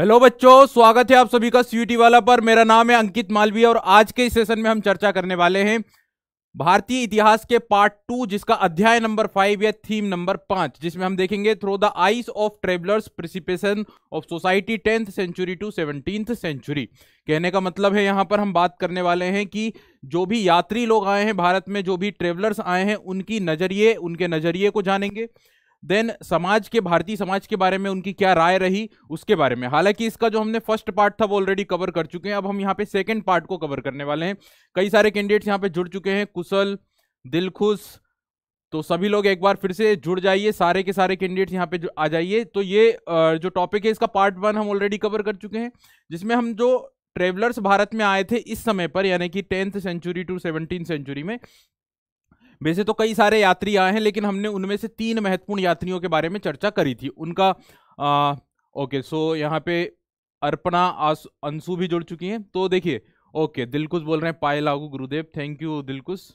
Hello बच्चों, स्वागत है आप सभी का सीयूटी वाला पर। मेरा नाम है अंकित मालविया और आज के इस सेशन में हम चर्चा करने वाले हैं भारतीय इतिहास के पार्ट 2 जिसका अध्याय नंबर 5 या थीम नंबर 5, जिसमें हम देखेंगे through the eyes of travellers perception of society 10th century two 17th century. कहने का मतलब है यहाँ पर हम बात करने वाले हैं कि जो भी यात्री लोग आए हैं भारत में, जो भी ट्रेवलर्स आए हैं उनके नज़रिए को जानेंगे। देन समाज के, भारतीय समाज के बारे में उनकी क्या राय रही उसके बारे में। हालांकि इसका जो हमने फर्स्ट पार्ट था वो ऑलरेडी कवर कर चुके हैं, अब हम यहाँ पे सेकंड पार्ट को कवर करने वाले हैं। कई सारे कैंडिडेट्स यहाँ पे जुड़ चुके हैं, कुशल, दिलखुश, तो सभी लोग एक बार फिर से जुड़ जाइए, सारे के सारे कैंडिडेट्स यहाँ पे आ जाइए। तो ये जो टॉपिक है इसका पार्ट 1 हम ऑलरेडी कवर कर चुके हैं, जिसमें हम जो ट्रेवलर्स भारत में आए थे इस समय पर, यानी कि 10th century two 17th century में, वैसे तो कई सारे यात्री आए हैं लेकिन हमने उनमें से 3 महत्वपूर्ण यात्रियों के बारे में चर्चा करी थी उनका। ओके, सो यहाँ पे अर्पणा, अंशु भी जुड़ चुकी हैं। तो देखिए, ओके, दिलकुश बोल रहे हैं पाए लागू Gurudev, thank you Dilkush.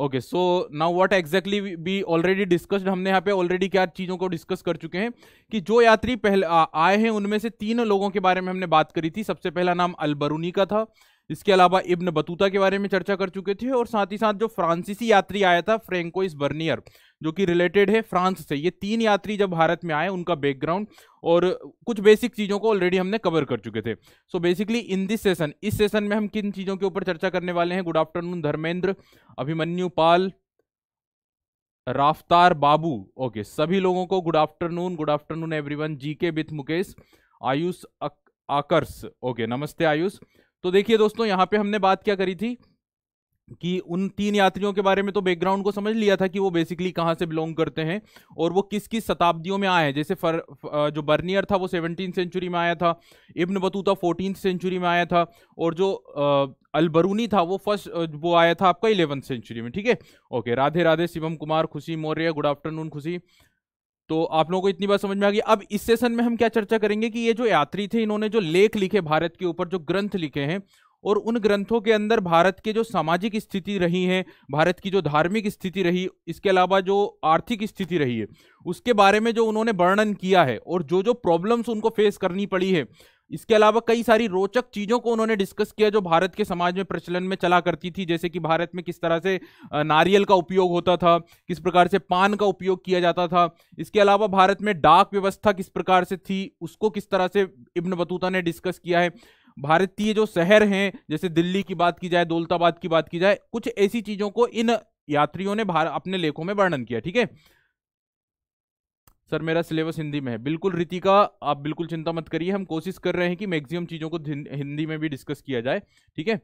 Okay, so now what exactly we already discussed, हमने यहाँ पे ऑलरेडी क्या चीज़ों को डिस्कस कर चुके हैं कि जो यात्री पहले आए हैं उनमें से 3 लोगों के बारे में हमने बात करी थी। सबसे पहला नाम अल-बरूनी का था, इसके अलावा इब्न बतूता के बारे में चर्चा कर चुके थे, और साथ ही साथ जो फ्रांसीसी यात्री आया था फ्रेंकोइस बर्नियर, जो कि रिलेटेड है फ्रांस से। ये 3 यात्री जब भारत में आए, उनका बैकग्राउंड और कुछ बेसिक चीज़ों को ऑलरेडी हमने कवर कर चुके थे। So basically in this session, इस सेशन में हम किन चीज़ों के ऊपर चर्चा करने वाले हैं। Good afternoon Dharmendra, Abhimanyu Pal, Raftaar Babu, okay, सभी लोगों को good afternoon, good afternoon everyone. GK with Mukesh, Ayush आकर्ष, okay, नमस्ते आयुष। तो देखिए दोस्तों, यहाँ पे हमने बात क्या करी थी कि उन 3 यात्रियों के बारे में तो बैकग्राउंड को समझ लिया था कि वो बेसिकली कहाँ से बिलोंग करते हैं और वो किस किस शताब्दियों में आए हैं। जैसे जो बर्नियर था वो 17th सेंचुरी में आया था, इब्न बतूता 14th सेंचुरी में आया था, और जो अल-बरूनी था वो वो आया था आपका 11th सेंचुरी में। ठीक है, okay, Radhe Radhe Shivam Kumar, Khushi Maurya, good afternoon खुशी। तो आप लोगों को इतनी बात समझ में आ गई। अब इस सेशन में हम क्या चर्चा करेंगे कि ये जो यात्री थे इन्होंने जो लेख लिखे भारत के ऊपर, जो ग्रंथ लिखे हैं, और उन ग्रंथों के अंदर भारत के जो सामाजिक स्थिति रही है, भारत की जो धार्मिक स्थिति रही, इसके अलावा जो आर्थिक स्थिति रही है उसके बारे में जो उन्होंने वर्णन किया है, और जो जो प्रॉब्लम्स उनको फेस करनी पड़ी है, इसके अलावा कई सारी रोचक चीज़ों को उन्होंने डिस्कस किया जो भारत के समाज में प्रचलन में चला करती थी। जैसे कि भारत में किस तरह से नारियल का उपयोग होता था, किस प्रकार से पान का उपयोग किया जाता था, इसके अलावा भारत में डाक व्यवस्था किस प्रकार से थी उसको किस तरह से इब्न बतूता ने डिस्कस किया है। भारतीय जो शहर हैं, जैसे दिल्ली की बात की जाए, दौलताबाद की बात की जाए, कुछ ऐसी चीज़ों को इन यात्रियों ने अपने लेखों में वर्णन किया। ठीक है सर, मेरा सिलेबस हिंदी में है। बिल्कुल रितिका, आप बिल्कुल चिंता मत करिए, हम कोशिश कर रहे हैं कि मैक्सिमम चीज़ों को हिंदी में भी डिस्कस किया जाए। ठीक है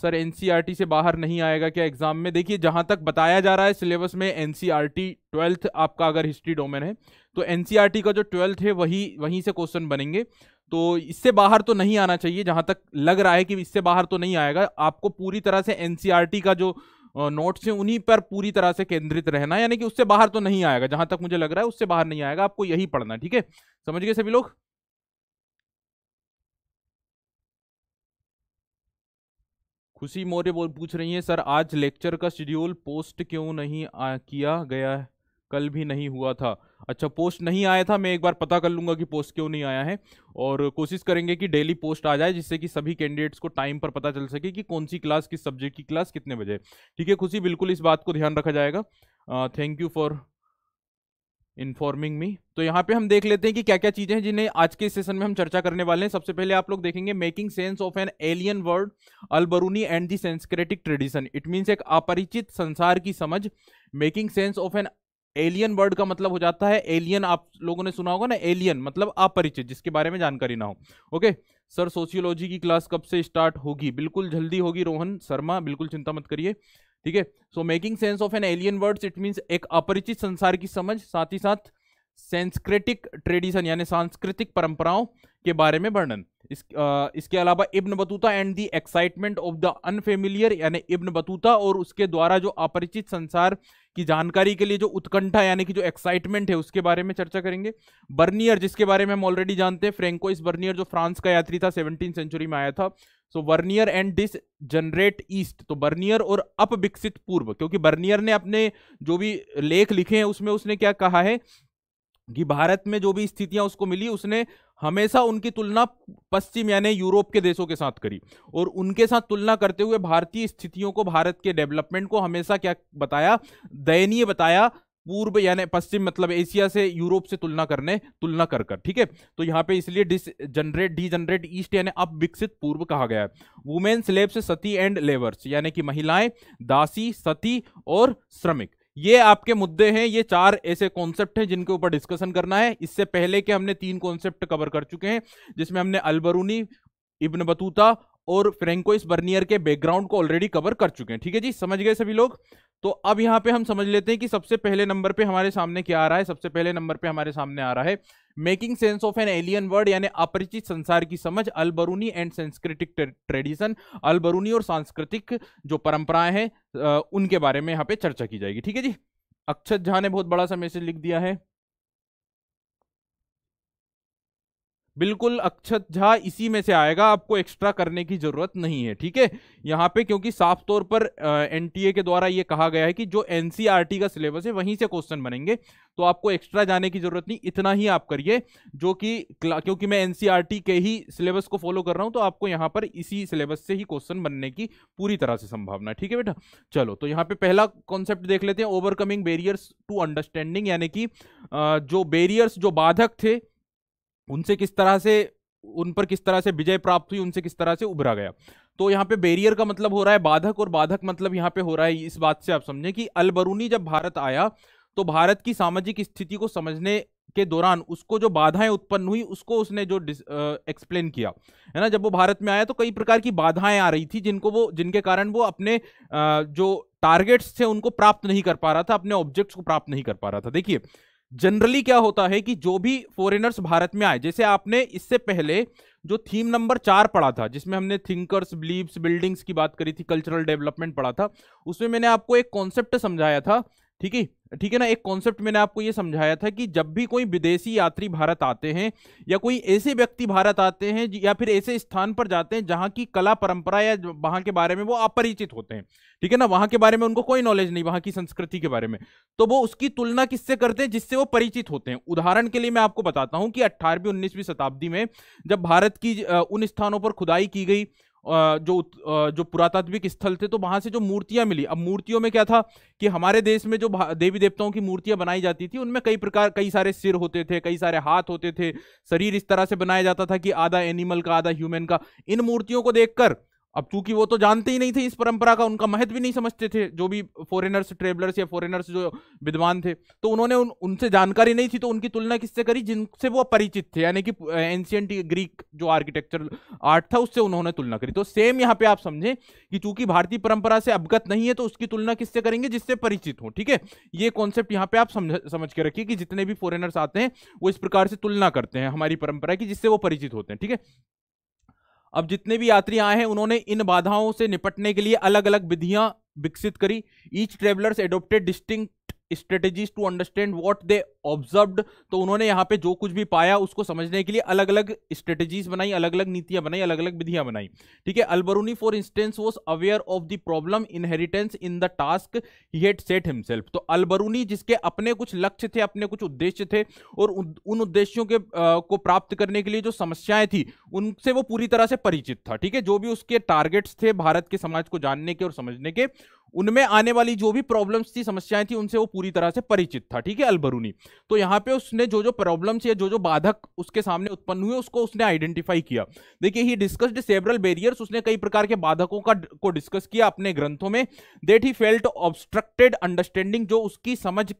सर, एनसीईआरटी से बाहर नहीं आएगा क्या एग्ज़ाम में। देखिए, जहाँ तक बताया जा रहा है सिलेबस में, एनसीईआरटी 12th आपका अगर हिस्ट्री डोमेन है तो एनसीईआरटी का जो 12th है वहीं से क्वेश्चन बनेंगे, तो इससे बाहर तो नहीं आना चाहिए। जहाँ तक लग रहा है कि इससे बाहर तो नहीं आएगा, आपको पूरी तरह से एनसीईआरटी का जो नोट्स हैं उन्हीं पर पूरी तरह से केंद्रित रहना, यानी कि उससे बाहर तो नहीं आएगा। जहां तक मुझे लग रहा है उससे बाहर नहीं आएगा, आपको यही पढ़ना। ठीक है, समझ गए सभी लोग। खुशी मौर्य पूछ रही है सर आज लेक्चर का शेड्यूल पोस्ट क्यों नहीं किया गया है, कल भी नहीं हुआ था। अच्छा, पोस्ट नहीं आया था, मैं एक बार पता कर लूँगा कि पोस्ट क्यों नहीं आया है, और कोशिश करेंगे कि डेली पोस्ट आ जाए जिससे कि सभी कैंडिडेट्स को टाइम पर पता चल सके कि कौन सी क्लास, किस सब्जेक्ट की क्लास कितने बजे। ठीक है खुशी, बिल्कुल इस बात को ध्यान रखा जाएगा। Thank you for informing me. तो यहाँ पे हम देख लेते हैं कि क्या क्या चीज़ें हैं जिन्हें आज के सेशन में हम चर्चा करने वाले हैं। सबसे पहले आप लोग देखेंगे making sense of an alien world, Al-Biruni and the Sanskritic tradition. It means एक अपरिचित संसार की समझ। Making sense of an alien word का मतलब हो जाता है, एलियन आप लोगों ने सुना होगा ना, एलियन मतलब अपरिचित, जिसके बारे में जानकारी ना हो। ओके सर, सोशियोलॉजी की क्लास कब से स्टार्ट होगी। बिल्कुल जल्दी होगी रोहन शर्मा, बिल्कुल चिंता मत करिए। ठीक है, so making sense of an alien words, it means एक अपरिचित संसार की समझ, साथ ही साथ संस्कृतिक ट्रेडिशन यानी सांस्कृतिक परंपराओं के बारे में वर्णन। इसके अलावा Ibn Battuta and the excitement of the unfamiliar, यानी इब्न बतूता और उसके द्वारा जो अपरिचित संसार की जानकारी के लिए जो उत्कंठा यानी कि जो एक्साइटमेंट है उसके बारे में चर्चा करेंगे। बर्नियर, जिसके बारे में हम ऑलरेडी जानते हैं, फ्रेंकोइस बर्नियर जो फ्रांस का यात्री था, 17th सेंचुरी में आया था। So Bernier and degenerate east, तो बर्नियर और अपविकसित पूर्व, क्योंकि बर्नियर ने अपने जो भी लेख लिखे हैं उसमें उसने क्या कहा है कि भारत में जो भी स्थितियां उसको मिली उसने हमेशा उनकी तुलना पश्चिम यानी यूरोप के देशों के साथ करी और उनके साथ तुलना करते हुए भारतीय स्थितियों को, भारत के डेवलपमेंट को हमेशा क्या बताया, दयनीय बताया। पूर्व यानी पश्चिम मतलब एशिया से यूरोप से तुलना कर कर, ठीक है। तो यहाँ पे इसलिए डी जनरेट ईस्ट यानी अब विकसित पूर्व कहा गया है। Women slaves, sati and labours यानी कि महिलाएं, दासी, सती और श्रमिक, ये आपके मुद्दे हैं। ये चार ऐसे कॉन्सेप्ट हैं जिनके ऊपर डिस्कशन करना है। इससे पहले के हमने तीन कॉन्सेप्ट कवर कर चुके हैं जिसमें हमने अल-बरूनी, इब्न बतूता और फ्रेंकोइस बर्नियर के बैकग्राउंड को ऑलरेडी कवर कर चुके हैं, ठीक है जी। समझ गए सभी लोग? तो अब यहाँ पे हम समझ लेते हैं कि सबसे पहले नंबर पे हमारे सामने क्या आ रहा है। सबसे पहले नंबर पे हमारे सामने आ रहा है making sense of an alien world यानी अपरिचित संसार की समझ, अल-बरूनी एंड सांस्कृतिक ट्रेडिशन, अल-बरूनी और सांस्कृतिक जो परंपराएं हैं उनके बारे में यहाँ पे चर्चा की जाएगी, ठीक है जी। अक्षत झा ने बहुत बड़ा सा मैसेज लिख दिया है, बिल्कुल अक्षत झा इसी में से आएगा, आपको एक्स्ट्रा करने की जरूरत नहीं है, ठीक है। यहाँ पे क्योंकि साफ तौर पर एनटीए के द्वारा ये कहा गया है कि जो एनसीईआरटी का सिलेबस है वहीं से क्वेश्चन बनेंगे, तो आपको एक्स्ट्रा जाने की जरूरत नहीं, इतना ही आप करिए जो कि, क्योंकि मैं एनसीईआरटी के ही सिलेबस को फॉलो कर रहा हूँ तो आपको यहाँ पर इसी सिलेबस से ही क्वेश्चन बनने की पूरी तरह से संभावना है, ठीक है बेटा। चलो, तो यहाँ पे पहला कॉन्सेप्ट देख लेते हैं, ओवरकमिंग बैरियर्स टू अंडरस्टैंडिंग यानी कि जो बैरियर्स, जो बाधक थे उनसे किस तरह से, उन पर किस तरह से विजय प्राप्त हुई, उनसे किस तरह से उभरा गया। तो यहाँ पे बैरियर का मतलब हो रहा है बाधक और बाधक मतलब यहाँ पे हो रहा है, इस बात से आप समझें कि अल-बरूनी जब भारत आया तो भारत की सामाजिक स्थिति को समझने के दौरान उसको जो बाधाएं उत्पन्न हुई उसको उसने जो एक्सप्लेन किया है ना। जब वो भारत में आया तो कई प्रकार की बाधाएं आ रही थी जिनके कारण वो अपने जो टारगेट्स थे उनको प्राप्त नहीं कर पा रहा था, अपने ऑब्जेक्ट्स को प्राप्त नहीं कर पा रहा था। देखिए जनरली क्या होता है कि जो भी फॉरेनर्स भारत में आए, जैसे आपने इससे पहले जो थीम नंबर 4 पढ़ा था जिसमें हमने थिंकर्स, बिलीव्स, बिल्डिंग्स की बात करी थी, कल्चरल डेवलपमेंट पढ़ा था, उसमें मैंने आपको एक कॉन्सेप्ट समझाया था, ठीक है ना। एक कॉन्सेप्ट मैंने आपको ये समझाया था कि जब भी कोई विदेशी यात्री भारत आते हैं या कोई ऐसे व्यक्ति भारत आते हैं या फिर ऐसे स्थान पर जाते हैं जहाँ की कला परंपरा या वहाँ के बारे में वो अपरिचित होते हैं, ठीक है ना, वहाँ के बारे में उनको कोई नॉलेज नहीं, वहाँ की संस्कृति के बारे में, तो वो उसकी तुलना किससे करते हैं, जिससे वो परिचित होते हैं। उदाहरण के लिए मैं आपको बताता हूँ कि 18वीं 19वीं शताब्दी में जब भारत की उन स्थानों पर खुदाई की गई जो पुरातात्विक स्थल थे तो वहां से जो मूर्तियां मिली, अब मूर्तियों में क्या था कि हमारे देश में जो देवी देवताओं की मूर्तियां बनाई जाती थी उनमें कई सारे सिर होते थे, कई सारे हाथ होते थे, शरीर इस तरह से बनाया जाता था कि आधा एनिमल का आधा ह्यूमन का। इन मूर्तियों को देखकर, अब चूंकि वो तो जानते ही नहीं थे इस परंपरा का, उनका महत्व भी नहीं समझते थे जो भी फॉरेनर्स, ट्रेवलर्स या फॉरेनर्स जो विद्वान थे, तो उन्होंने उनसे जानकारी नहीं थी तो उनकी तुलना किससे करी, जिनसे वो परिचित थे यानी कि एंशिएंट ग्रीक जो आर्किटेक्चर आर्ट था उससे उन्होंने तुलना करी। तो सेम यहाँ पे आप समझें कि चूंकि भारतीय परंपरा से अवगत नहीं है तो उसकी तुलना किससे करेंगे, जिससे परिचित हो, ठीक है। ये कॉन्सेप्ट यहाँ पे आप समझ के रखिए कि जितने भी फॉरेनर्स आते हैं वो इस प्रकार से तुलना करते हैं हमारी परंपरा की, जिससे वो परिचित होते हैं, ठीक है। अब जितने भी यात्री आए हैं उन्होंने इन बाधाओं से निपटने के लिए अलग अलग विधियां विकसित करी। Each travellers adopted distinct strategies to understand what they observed, तो उन्होंने यहाँ पे जो कुछ भी पाया उसको समझने के लिए अलग अलग स्ट्रेटेजीज बनाई, अलग अलग नीतियां बनाई, अलग अलग विधियां बनाई, ठीक है। Al-Biruni for instance was aware of the problem inheritance in the task he had set himself, तो अल-बरूनी जिसके अपने कुछ लक्ष्य थे, अपने कुछ उद्देश्य थे और उन उद्देश्यों के को प्राप्त करने के लिए जो समस्याएं थी उनसे वो पूरी तरह से परिचित था, ठीक है। जो भी उसके टारगेट्स थे भारत के समाज को जानने के और समझने के, उनमें आने वाली जो भी प्रॉब्लम्स थी, समस्याएं थी, उनसे वो पूरी तरह से परिचित था, ठीक है, अल-बरूनी। तो यहाँ पे उसने जो जो प्रॉब्लम्स या जो जो बाधक उसके सामने उत्पन्न हुए उसको उसने आइडेंटिफाई किया। देखिए, ही डिस्कस्ड सेवरल बैरियर्स, उसने कई प्रकार के बाधकों को डिस्कस किया अपने ग्रंथों में। That he felt obstructed understanding, जो उसकी समझ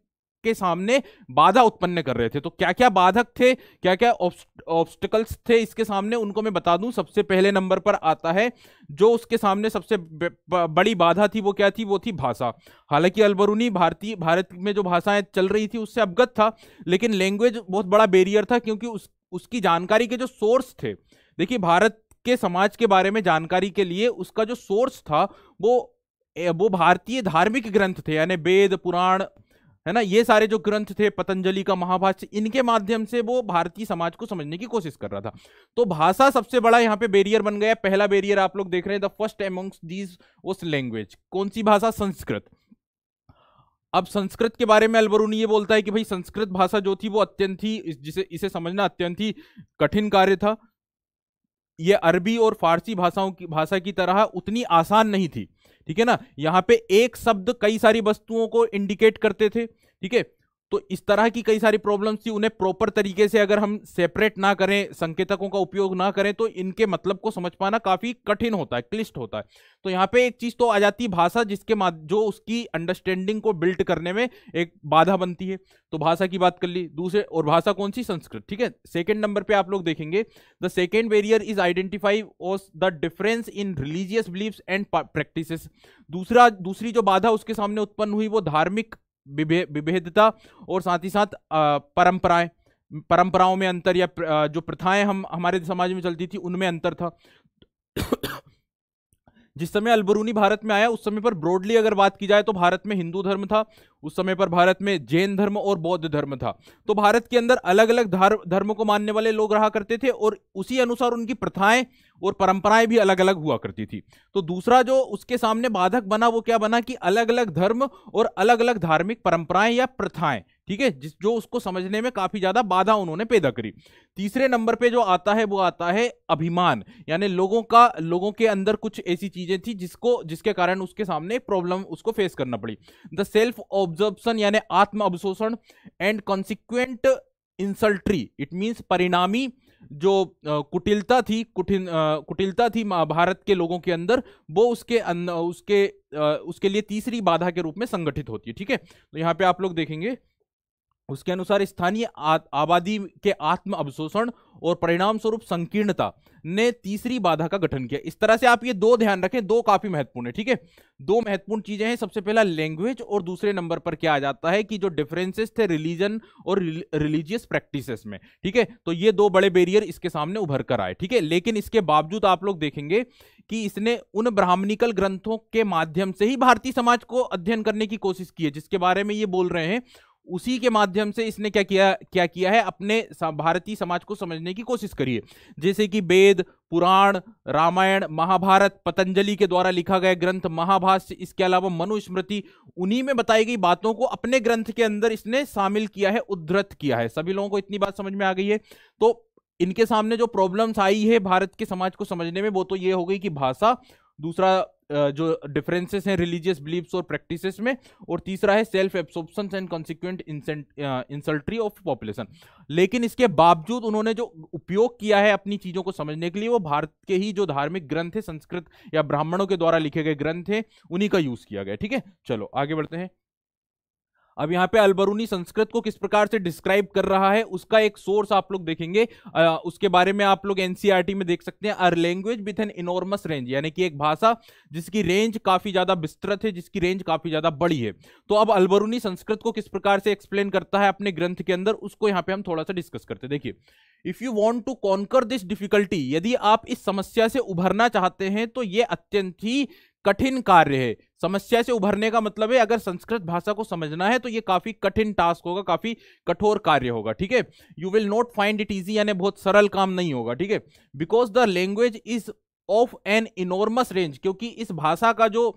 के सामने बाधा उत्पन्न कर रहे थे। तो क्या क्या बाधक थे, क्या क्या ऑब्स्टिकल्स थे इसके सामने, उनको मैं बता दूं। सबसे पहले नंबर पर आता है जो उसके सामने सबसे बड़ी बाधा थी, वो क्या थी, वो थी भाषा। हालांकि अल-बरूनी भारत में जो भाषाएं चल रही थी उससे अवगत था, लेकिन लैंग्वेज बहुत बड़ा बैरियर था क्योंकि उसकी जानकारी के जो सोर्स थे, देखिए भारत के समाज के बारे में जानकारी के लिए उसका जो सोर्स था वो भारतीय धार्मिक ग्रंथ थे यानी वेद, पुराण, है ना, ये सारे जो ग्रंथ थे, पतंजलि का महाभाष्य, इनके माध्यम से वो भारतीय समाज को समझने की कोशिश कर रहा था। तो भाषा सबसे बड़ा यहाँ पे बैरियर बन गया। पहला बैरियर आप लोग देख रहे हैं, the first amongst these was language. कौन सी भाषा, संस्कृत। अब संस्कृत के बारे में अल-बरूनी ये बोलता है कि भाई संस्कृत भाषा जो थी वो अत्यंत ही इसे समझना अत्यंत ही कठिन कार्य था। ये अरबी और फारसी भाषा की तरह उतनी आसान नहीं थी, ठीक है ना। यहाँ पे एक शब्द कई सारी वस्तुओं को इंडिकेट करते थे, ठीक है। तो इस तरह की कई सारी प्रॉब्लम्स थी, उन्हें प्रॉपर तरीके से अगर हम सेपरेट ना करें, संकेतकों का उपयोग ना करें तो इनके मतलब को समझ पाना काफी कठिन होता है, क्लिष्ट होता है। तो यहाँ पे एक चीज तो आ जाती है भाषा, जिसके जो उसकी अंडरस्टैंडिंग को बिल्ड करने में एक बाधा बनती है। तो भाषा की बात कर ली। दूसरे और भाषा कौन सी? संस्कृत, ठीक है। सेकेंड नंबर पे आप लोग देखेंगे the second barrier is identify the difference in religious beliefs and practices. दूसरी जो बाधा उसके सामने उत्पन्न हुई वो धार्मिक विभेदता और साथ ही साथ परंपराओं में अंतर या जो प्रथाएं हमारे समाज में चलती थी उनमें अंतर था। जिस समय अल-बरूनी भारत में आया उस समय पर ब्रॉडली अगर बात की जाए तो भारत में हिंदू धर्म था, उस समय पर भारत में जैन धर्म और बौद्ध धर्म था। तो भारत के अंदर अलग अलग धर्मों को मानने वाले लोग रहा करते थे और उसी अनुसार उनकी प्रथाएं और परंपराएं भी अलग अलग हुआ करती थी। तो दूसरा जो उसके सामने बाधक बना वो क्या बना कि अलग अलग धर्म और अलग अलग धार्मिक परंपराएं या प्रथाएं, ठीक है, जो उसको समझने में काफी ज्यादा बाधा उन्होंने पैदा करी। तीसरे नंबर पे जो आता है वो आता है अभिमान, यानी लोगों के अंदर कुछ ऐसी चीजें थी जिसके कारण उसके सामने प्रॉब्लम उसको फेस करना पड़ी। द सेल्फ ऑब्जर्प्शन यानी आत्म अवशोषण and consequent insularity, it means परिणामी जो कुटिलता थी भारत के लोगों के अंदर वो उसके लिए तीसरी बाधा के रूप में संगठित होती है, ठीक है। तो यहाँ पे आप लोग देखेंगे उसके अनुसार स्थानीय आबादी के आत्म अवशोषण और परिणाम स्वरूप संकीर्णता ने तीसरी बाधा का गठन किया। इस तरह से आप ये दो ध्यान रखें, दो काफी महत्वपूर्ण है, ठीक है। दो महत्वपूर्ण चीजें हैं, सबसे पहला लैंग्वेज और दूसरे नंबर पर क्या आ जाता है कि जो डिफरेंसेस थे रिलीजन और रिलीजियस प्रैक्टिसेस में, ठीक है। तो ये दो बड़े बैरियर इसके सामने उभर कर आए, ठीक है। लेकिन इसके बावजूद आप लोग देखेंगे कि इसने उन ब्राह्मणिकल ग्रंथों के माध्यम से ही भारतीय समाज को अध्ययन करने की कोशिश की है जिसके बारे में ये बोल रहे हैं। उसी के माध्यम से इसने क्या किया है, अपने भारतीय समाज को समझने की कोशिश करी है। जैसे कि वेद, पुराण, रामायण, महाभारत, पतंजलि के द्वारा लिखा गया ग्रंथ महाभाष्य, इसके अलावा मनुस्मृति, उन्हीं में बताई गई बातों को अपने ग्रंथ के अंदर इसने शामिल किया है, उद्धृत किया है। सभी लोगों को इतनी बात समझ में आ गई है। तो इनके सामने जो प्रॉब्लम्स आई है भारत के समाज को समझने में वो तो ये हो गई कि भाषा, दूसरा जो डिफरेंसेस हैं रिलीजियस बिलीफ्स और प्रैक्टिसेस में, और तीसरा है self absorption and consequent insularity of population. लेकिन इसके बावजूद उन्होंने जो उपयोग किया है अपनी चीज़ों को समझने के लिए वो भारत के ही जो धार्मिक ग्रंथ है, संस्कृत या ब्राह्मणों के द्वारा लिखे गए ग्रंथ हैं, उन्हीं का यूज़ किया गया, ठीक है। चलो आगे बढ़ते हैं। अब यहाँ पे अल-बरूनी संस्कृत को किस प्रकार से डिस्क्राइब कर रहा है उसका एक सोर्स आप लोग देखेंगे, उसके बारे में आप लोग एनसीईआरटी में देख सकते हैं। Uh language with an enormous range, यानी कि एक भाषा जिसकी रेंज काफी ज्यादा विस्तृत है, जिसकी रेंज काफी ज्यादा बड़ी है। तो अब अल-बरूनी संस्कृत को किस प्रकार से एक्सप्लेन करता है अपने ग्रंथ के अंदर, उसको यहाँ पे हम थोड़ा सा डिस्कस करते हैं। देखिए, if you want to conquer this difficulty, यदि आप इस समस्या से उभरना चाहते हैं तो ये अत्यंत ही कठिन कार्य है। समस्या से उभरने का मतलब है अगर संस्कृत भाषा को समझना है तो ये काफी कठिन टास्क होगा, काफी कठोर कार्य होगा, ठीक है। You will not find it easy, यानी बहुत सरल काम नहीं होगा, ठीक है। Because the language is of an enormous range, क्योंकि इस भाषा का जो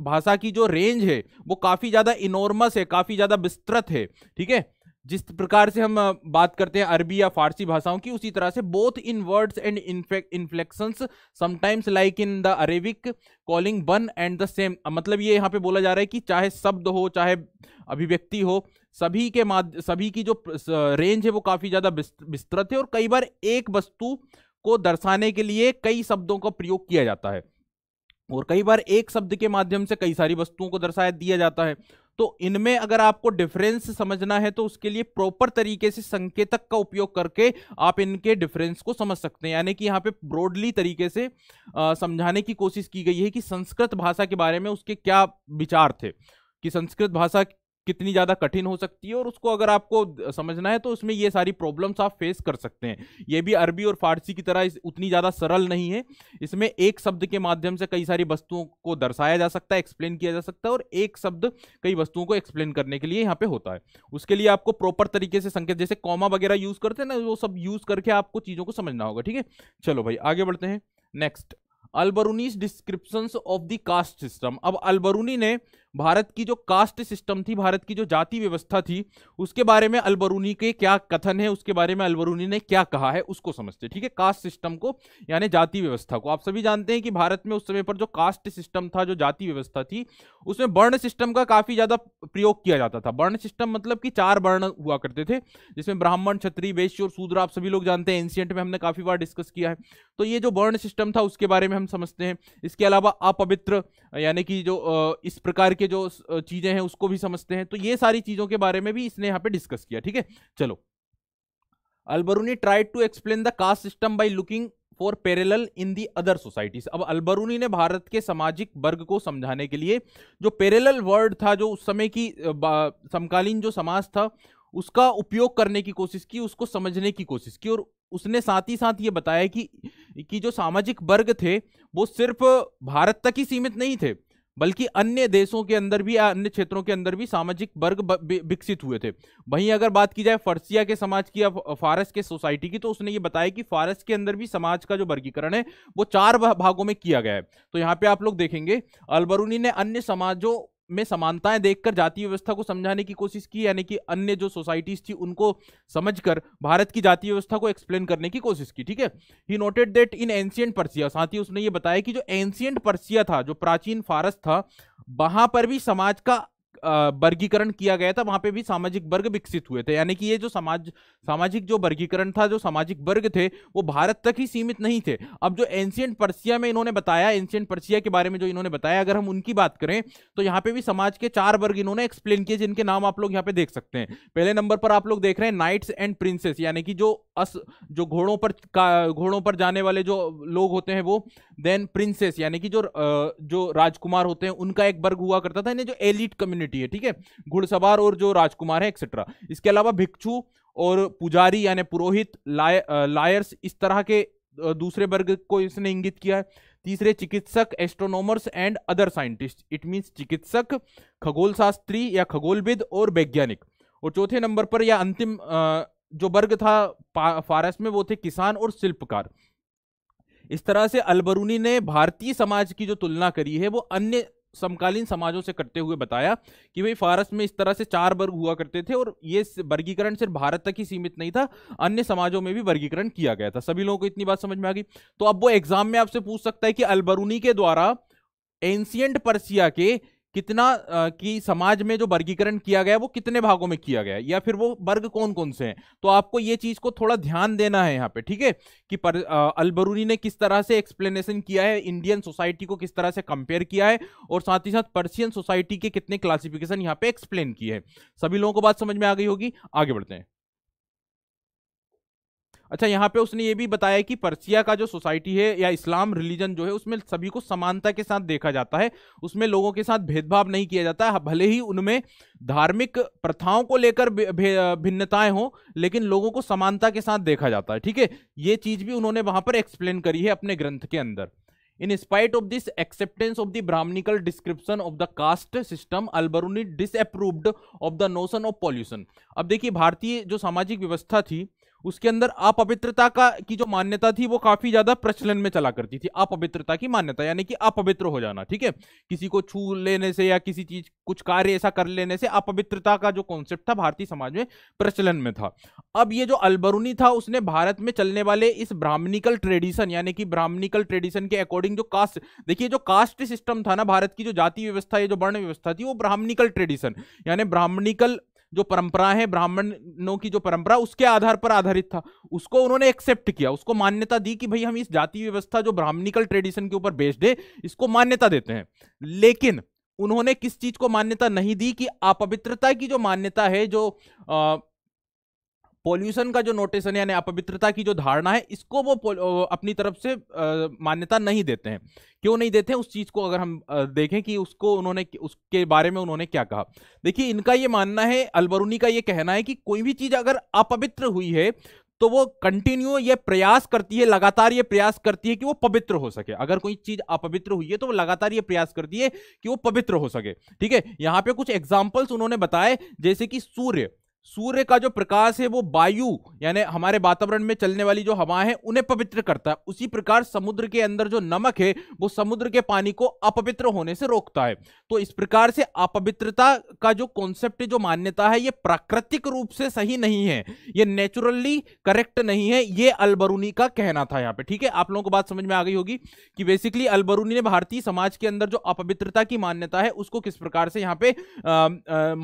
भाषा की जो रेंज है वो काफी ज्यादा इनॉर्मस है, काफी ज्यादा विस्तृत है, ठीक है। जिस प्रकार से हम बात करते हैं अरबी या फारसी भाषाओं की, उसी तरह से both in words and inflections sometimes like in the Arabic calling one and the same. मतलब ये यहाँ पे बोला जा रहा है कि चाहे शब्द हो चाहे अभिव्यक्ति हो, सभी की जो रेंज है वो काफ़ी ज़्यादा विस्तृत है और कई बार एक वस्तु को दर्शाने के लिए कई शब्दों का प्रयोग किया जाता है और कई बार एक शब्द के माध्यम से कई सारी वस्तुओं को दिया जाता है। तो इनमें अगर आपको डिफरेंस समझना है तो उसके लिए प्रॉपर तरीके से संकेतक का उपयोग करके आप इनके डिफरेंस को समझ सकते हैं। यानी कि यहाँ पे ब्रॉडली तरीके से समझाने की कोशिश की गई है कि संस्कृत भाषा के बारे में उसके क्या विचार थे, कि संस्कृत भाषा कितनी ज़्यादा कठिन हो सकती है और उसको अगर आपको समझना है तो उसमें ये सारी प्रॉब्लम्स आप फेस कर सकते हैं। ये भी अरबी और फारसी की तरह उतनी ज़्यादा सरल नहीं है। इसमें एक शब्द के माध्यम से कई सारी वस्तुओं को दर्शाया जा सकता है, एक्सप्लेन किया जा सकता है और एक शब्द कई वस्तुओं को एक्सप्लेन करने के लिए यहाँ पे होता है। उसके लिए आपको प्रॉपर तरीके से संकेत जैसे कॉमा वगैरह यूज़ करते हैं ना, वो सब यूज़ करके आपको चीज़ों को समझना होगा, ठीक है। चलो भाई आगे बढ़ते हैं। Next, Al-Biruni's descriptions of the caste system. अब अल-बरूनी ने भारत की जो कास्ट सिस्टम थी, भारत की जो जाति व्यवस्था थी, उसके बारे में अल-बरूनी के क्या कथन है, उसके बारे में अल-बरूनी ने क्या कहा है, उसको समझते हैं। ठीक है, कास्ट सिस्टम को यानी जाति व्यवस्था को आप सभी जानते हैं कि भारत में उस समय पर जो कास्ट सिस्टम था, जो जाति व्यवस्था थी, उसमें वर्ण सिस्टम का काफी ज्यादा प्रयोग किया जाता था। वर्ण सिस्टम मतलब कि चार वर्ण हुआ करते थे, जिसमें ब्राह्मण, क्षत्रिय, वैश्य और शूद्र आप सभी लोग जानते हैं, एंशिएंट में हमने काफी बार डिस्कस किया है। तो ये जो वर्ण सिस्टम था उसके बारे में हम समझते हैं। इसके अलावा अपवित्र यानी कि जो इस प्रकार के जो चीजें हैं उसको भी समझते हैं। तो ये सारी चीजों के बारे में भी इसने यहाँ पे डिस्कस किया। ठीक है, चलो, Al-Biruni tried to explain the caste system by looking for parallel in the other societies. अब अल-बरूनी ने भारत के सामाजिक वर्ग को समझाने के लिए जो पैरेलल वर्ड था, जो उस समय की समकालीन जो समाज था, उसका उपयोग करने की कोशिश की, उसको समझने की कोशिश की। और उसने साथ ही साथ ये बताया कि जो सामाजिक वर्ग थे वो सिर्फ भारत तक ही सीमित नहीं थे, बल्कि अन्य देशों के अंदर भी, अन्य क्षेत्रों के अंदर भी सामाजिक वर्ग विकसित हुए थे। वहीं अगर बात की जाए फारसिया के समाज की या फारस के सोसाइटी की, तो उसने ये बताया कि फारस के अंदर भी समाज का जो वर्गीकरण है वो चार भागों में किया गया है। तो यहाँ पे आप लोग देखेंगे अल-बरूनी ने अन्य समाजों में समानताएं देखकर जाति व्यवस्था को समझाने की कोशिश की, यानी कि अन्य जो सोसाइटीज थी उनको समझकर भारत की जाति व्यवस्था को एक्सप्लेन करने की कोशिश की। ठीक है, he noted that in ancient Persia, साथ ही उसने ये बताया कि जो एंशिएंट पर्सिया था, जो प्राचीन फारस था, वहां पर भी समाज का वर्गीकरण किया गया था, वहां पे भी सामाजिक वर्ग विकसित हुए थे। यानी कि ये जो सामाजिक जो वर्गीकरण था, जो सामाजिक वर्ग थे, वो भारत तक ही सीमित नहीं थे। अब जो एंशिएंट पर्सिया में इन्होंने बताया, एंशिएंट पर्सिया के बारे में जो इन्होंने बताया, अगर हम उनकी बात करें तो यहाँ पे भी समाज के चार वर्ग इन्होंने एक्सप्लेन किए, जिनके नाम आप लोग यहाँ पे देख सकते हैं। पहले नंबर पर आप लोग देख रहे हैं नाइट्स एंड प्रिंसेस, यानी कि जो घोड़ों पर जाने वाले जो लोग होते हैं वो। देन प्रिंसेस यानी कि जो राजकुमार होते हैं उनका एक वर्ग हुआ करता था, यानी जो एलिट कम्युनिटी है। ठीक है, घुड़सवार और जो राजकुमार है एक्सेट्रा। इसके अलावा भिक्षु और पुजारी यानी पुरोहित, लायर्स, इस तरह के दूसरे वर्ग को इसने इंगित किया है। तीसरे चिकित्सक, astronomers and other scientist, it means चिकित्सक, खगोल शास्त्री या खगोलविद और वैज्ञानिक। और चौथे नंबर पर या अंतिम जो वर्ग था फारस में वो थे किसान और शिल्पकार। इस तरह से अल-बरूनी ने भारतीय समाज की जो तुलना करी है वो अन्य समकालीन समाजों से करते हुए बताया कि भाई फारस में इस तरह से चार वर्ग हुआ करते थे और ये वर्गीकरण सिर्फ भारत तक ही सीमित नहीं था, अन्य समाजों में भी वर्गीकरण किया गया था। सभी लोगों को इतनी बात समझ में आ गई। तो अब वो एग्जाम में आपसे पूछ सकता है कि अल-बरूनी के द्वारा एंशिएंट पर्सिया के कि समाज में जो वर्गीकरण किया गया वो कितने भागों में किया गया, या फिर वो वर्ग कौन कौन से हैं। तो आपको ये चीज को थोड़ा ध्यान देना है यहाँ पे। ठीक है, कि अल-बरूनी ने किस तरह से एक्सप्लेनेशन किया है, इंडियन सोसाइटी को किस तरह से कंपेयर किया है, और साथ ही साथ पर्शियन सोसाइटी के कितने क्लासिफिकेशन यहाँ पे एक्सप्लेन किए हैं। सभी लोगों को बात समझ में आ गई होगी, आगे बढ़ते हैं। अच्छा, यहाँ पे उसने ये भी बताया कि पर्सिया का जो सोसाइटी है या इस्लाम रिलीजन जो है उसमें सभी को समानता के साथ देखा जाता है, उसमें लोगों के साथ भेदभाव नहीं किया जाता है। भले ही उनमें धार्मिक प्रथाओं को लेकर भिन्नताएं हों, लेकिन लोगों को समानता के साथ देखा जाता है। ठीक है, ये चीज भी उन्होंने वहां पर एक्सप्लेन करी है अपने ग्रंथ के अंदर। In spite of this acceptance of the Brahmanical description of the caste system, Al-Biruni disapproved of the notion of pollution. अब देखिए, भारतीय जो सामाजिक व्यवस्था थी उसके अंदर अपवित्रता की जो मान्यता थी वो काफी ज्यादा प्रचलन में चला करती थी। अपवित्रता की मान्यता यानी कि अपवित्र हो जाना। ठीक है, किसी को छू लेने से या किसी चीज कुछ कार्य ऐसा कर लेने से अपवित्रता का जो कॉन्सेप्ट था भारतीय समाज में प्रचलन में था। अब ये जो अल-बरूनी था उसने भारत में चलने वाले इस ब्राह्मणिकल ट्रेडिशन यानी कि ब्राह्मणिकल ट्रेडिशन के अकॉर्डिंग जो कास्ट, देखिए जो कास्ट सिस्टम था ना, भारत की जो जाति व्यवस्था या जो वर्ण व्यवस्था थी, वो ब्राह्मणिकल ट्रेडिशन यानी ब्राह्मणिकल जो परंपरा है, ब्राह्मणों की जो परंपरा, उसके आधार पर आधारित था। उसको उन्होंने एक्सेप्ट किया, उसको मान्यता दी कि भाई हम इस जाति व्यवस्था जो ब्राह्मणिकल ट्रेडिशन के ऊपर बेस्ड है इसको मान्यता देते हैं। लेकिन उन्होंने किस चीज को मान्यता नहीं दी कि अपवित्रता की जो मान्यता है, जो पॉल्यूशन का जो नोटेशन यानी अपवित्रता की जो धारणा है, इसको वो अपनी तरफ से मान्यता नहीं देते हैं। क्यों नहीं देते हैं उस चीज को अगर हम देखें कि उसको उन्होंने, उसके बारे में उन्होंने क्या कहा। देखिए, इनका ये मानना है, अल-बरूनी का ये कहना है कि कोई भी चीज अगर अपवित्र हुई है तो वो कंटिन्यू ये प्रयास करती है, लगातार ये प्रयास करती है कि वो पवित्र हो सके। अगर कोई चीज अपवित्र हुई है तो वो लगातार ये प्रयास करती है कि वो पवित्र हो सके। ठीक है, यहाँ पे कुछ एग्जाम्पल्स उन्होंने बताए, जैसे कि सूर्य। सूर्य का जो प्रकाश है वो वायु यानी हमारे वातावरण में चलने वाली जो हवा है उन्हें पवित्र करता है। उसी प्रकार समुद्र के अंदर जो नमक है वो समुद्र के पानी को अपवित्र होने से रोकता है। तो इस प्रकार से अपवित्रता का जो कॉन्सेप्ट है, जो मान्यता है, ये प्राकृतिक रूप से सही नहीं है, ये नेचुरली करेक्ट नहीं है। ये अल-बरूनी का कहना था यहाँ पे। ठीक है, आप लोगों को बात समझ में आ गई होगी कि बेसिकली अल-बरूनी ने भारतीय समाज के अंदर जो अपवित्रता की मान्यता है उसको किस प्रकार से यहाँ पे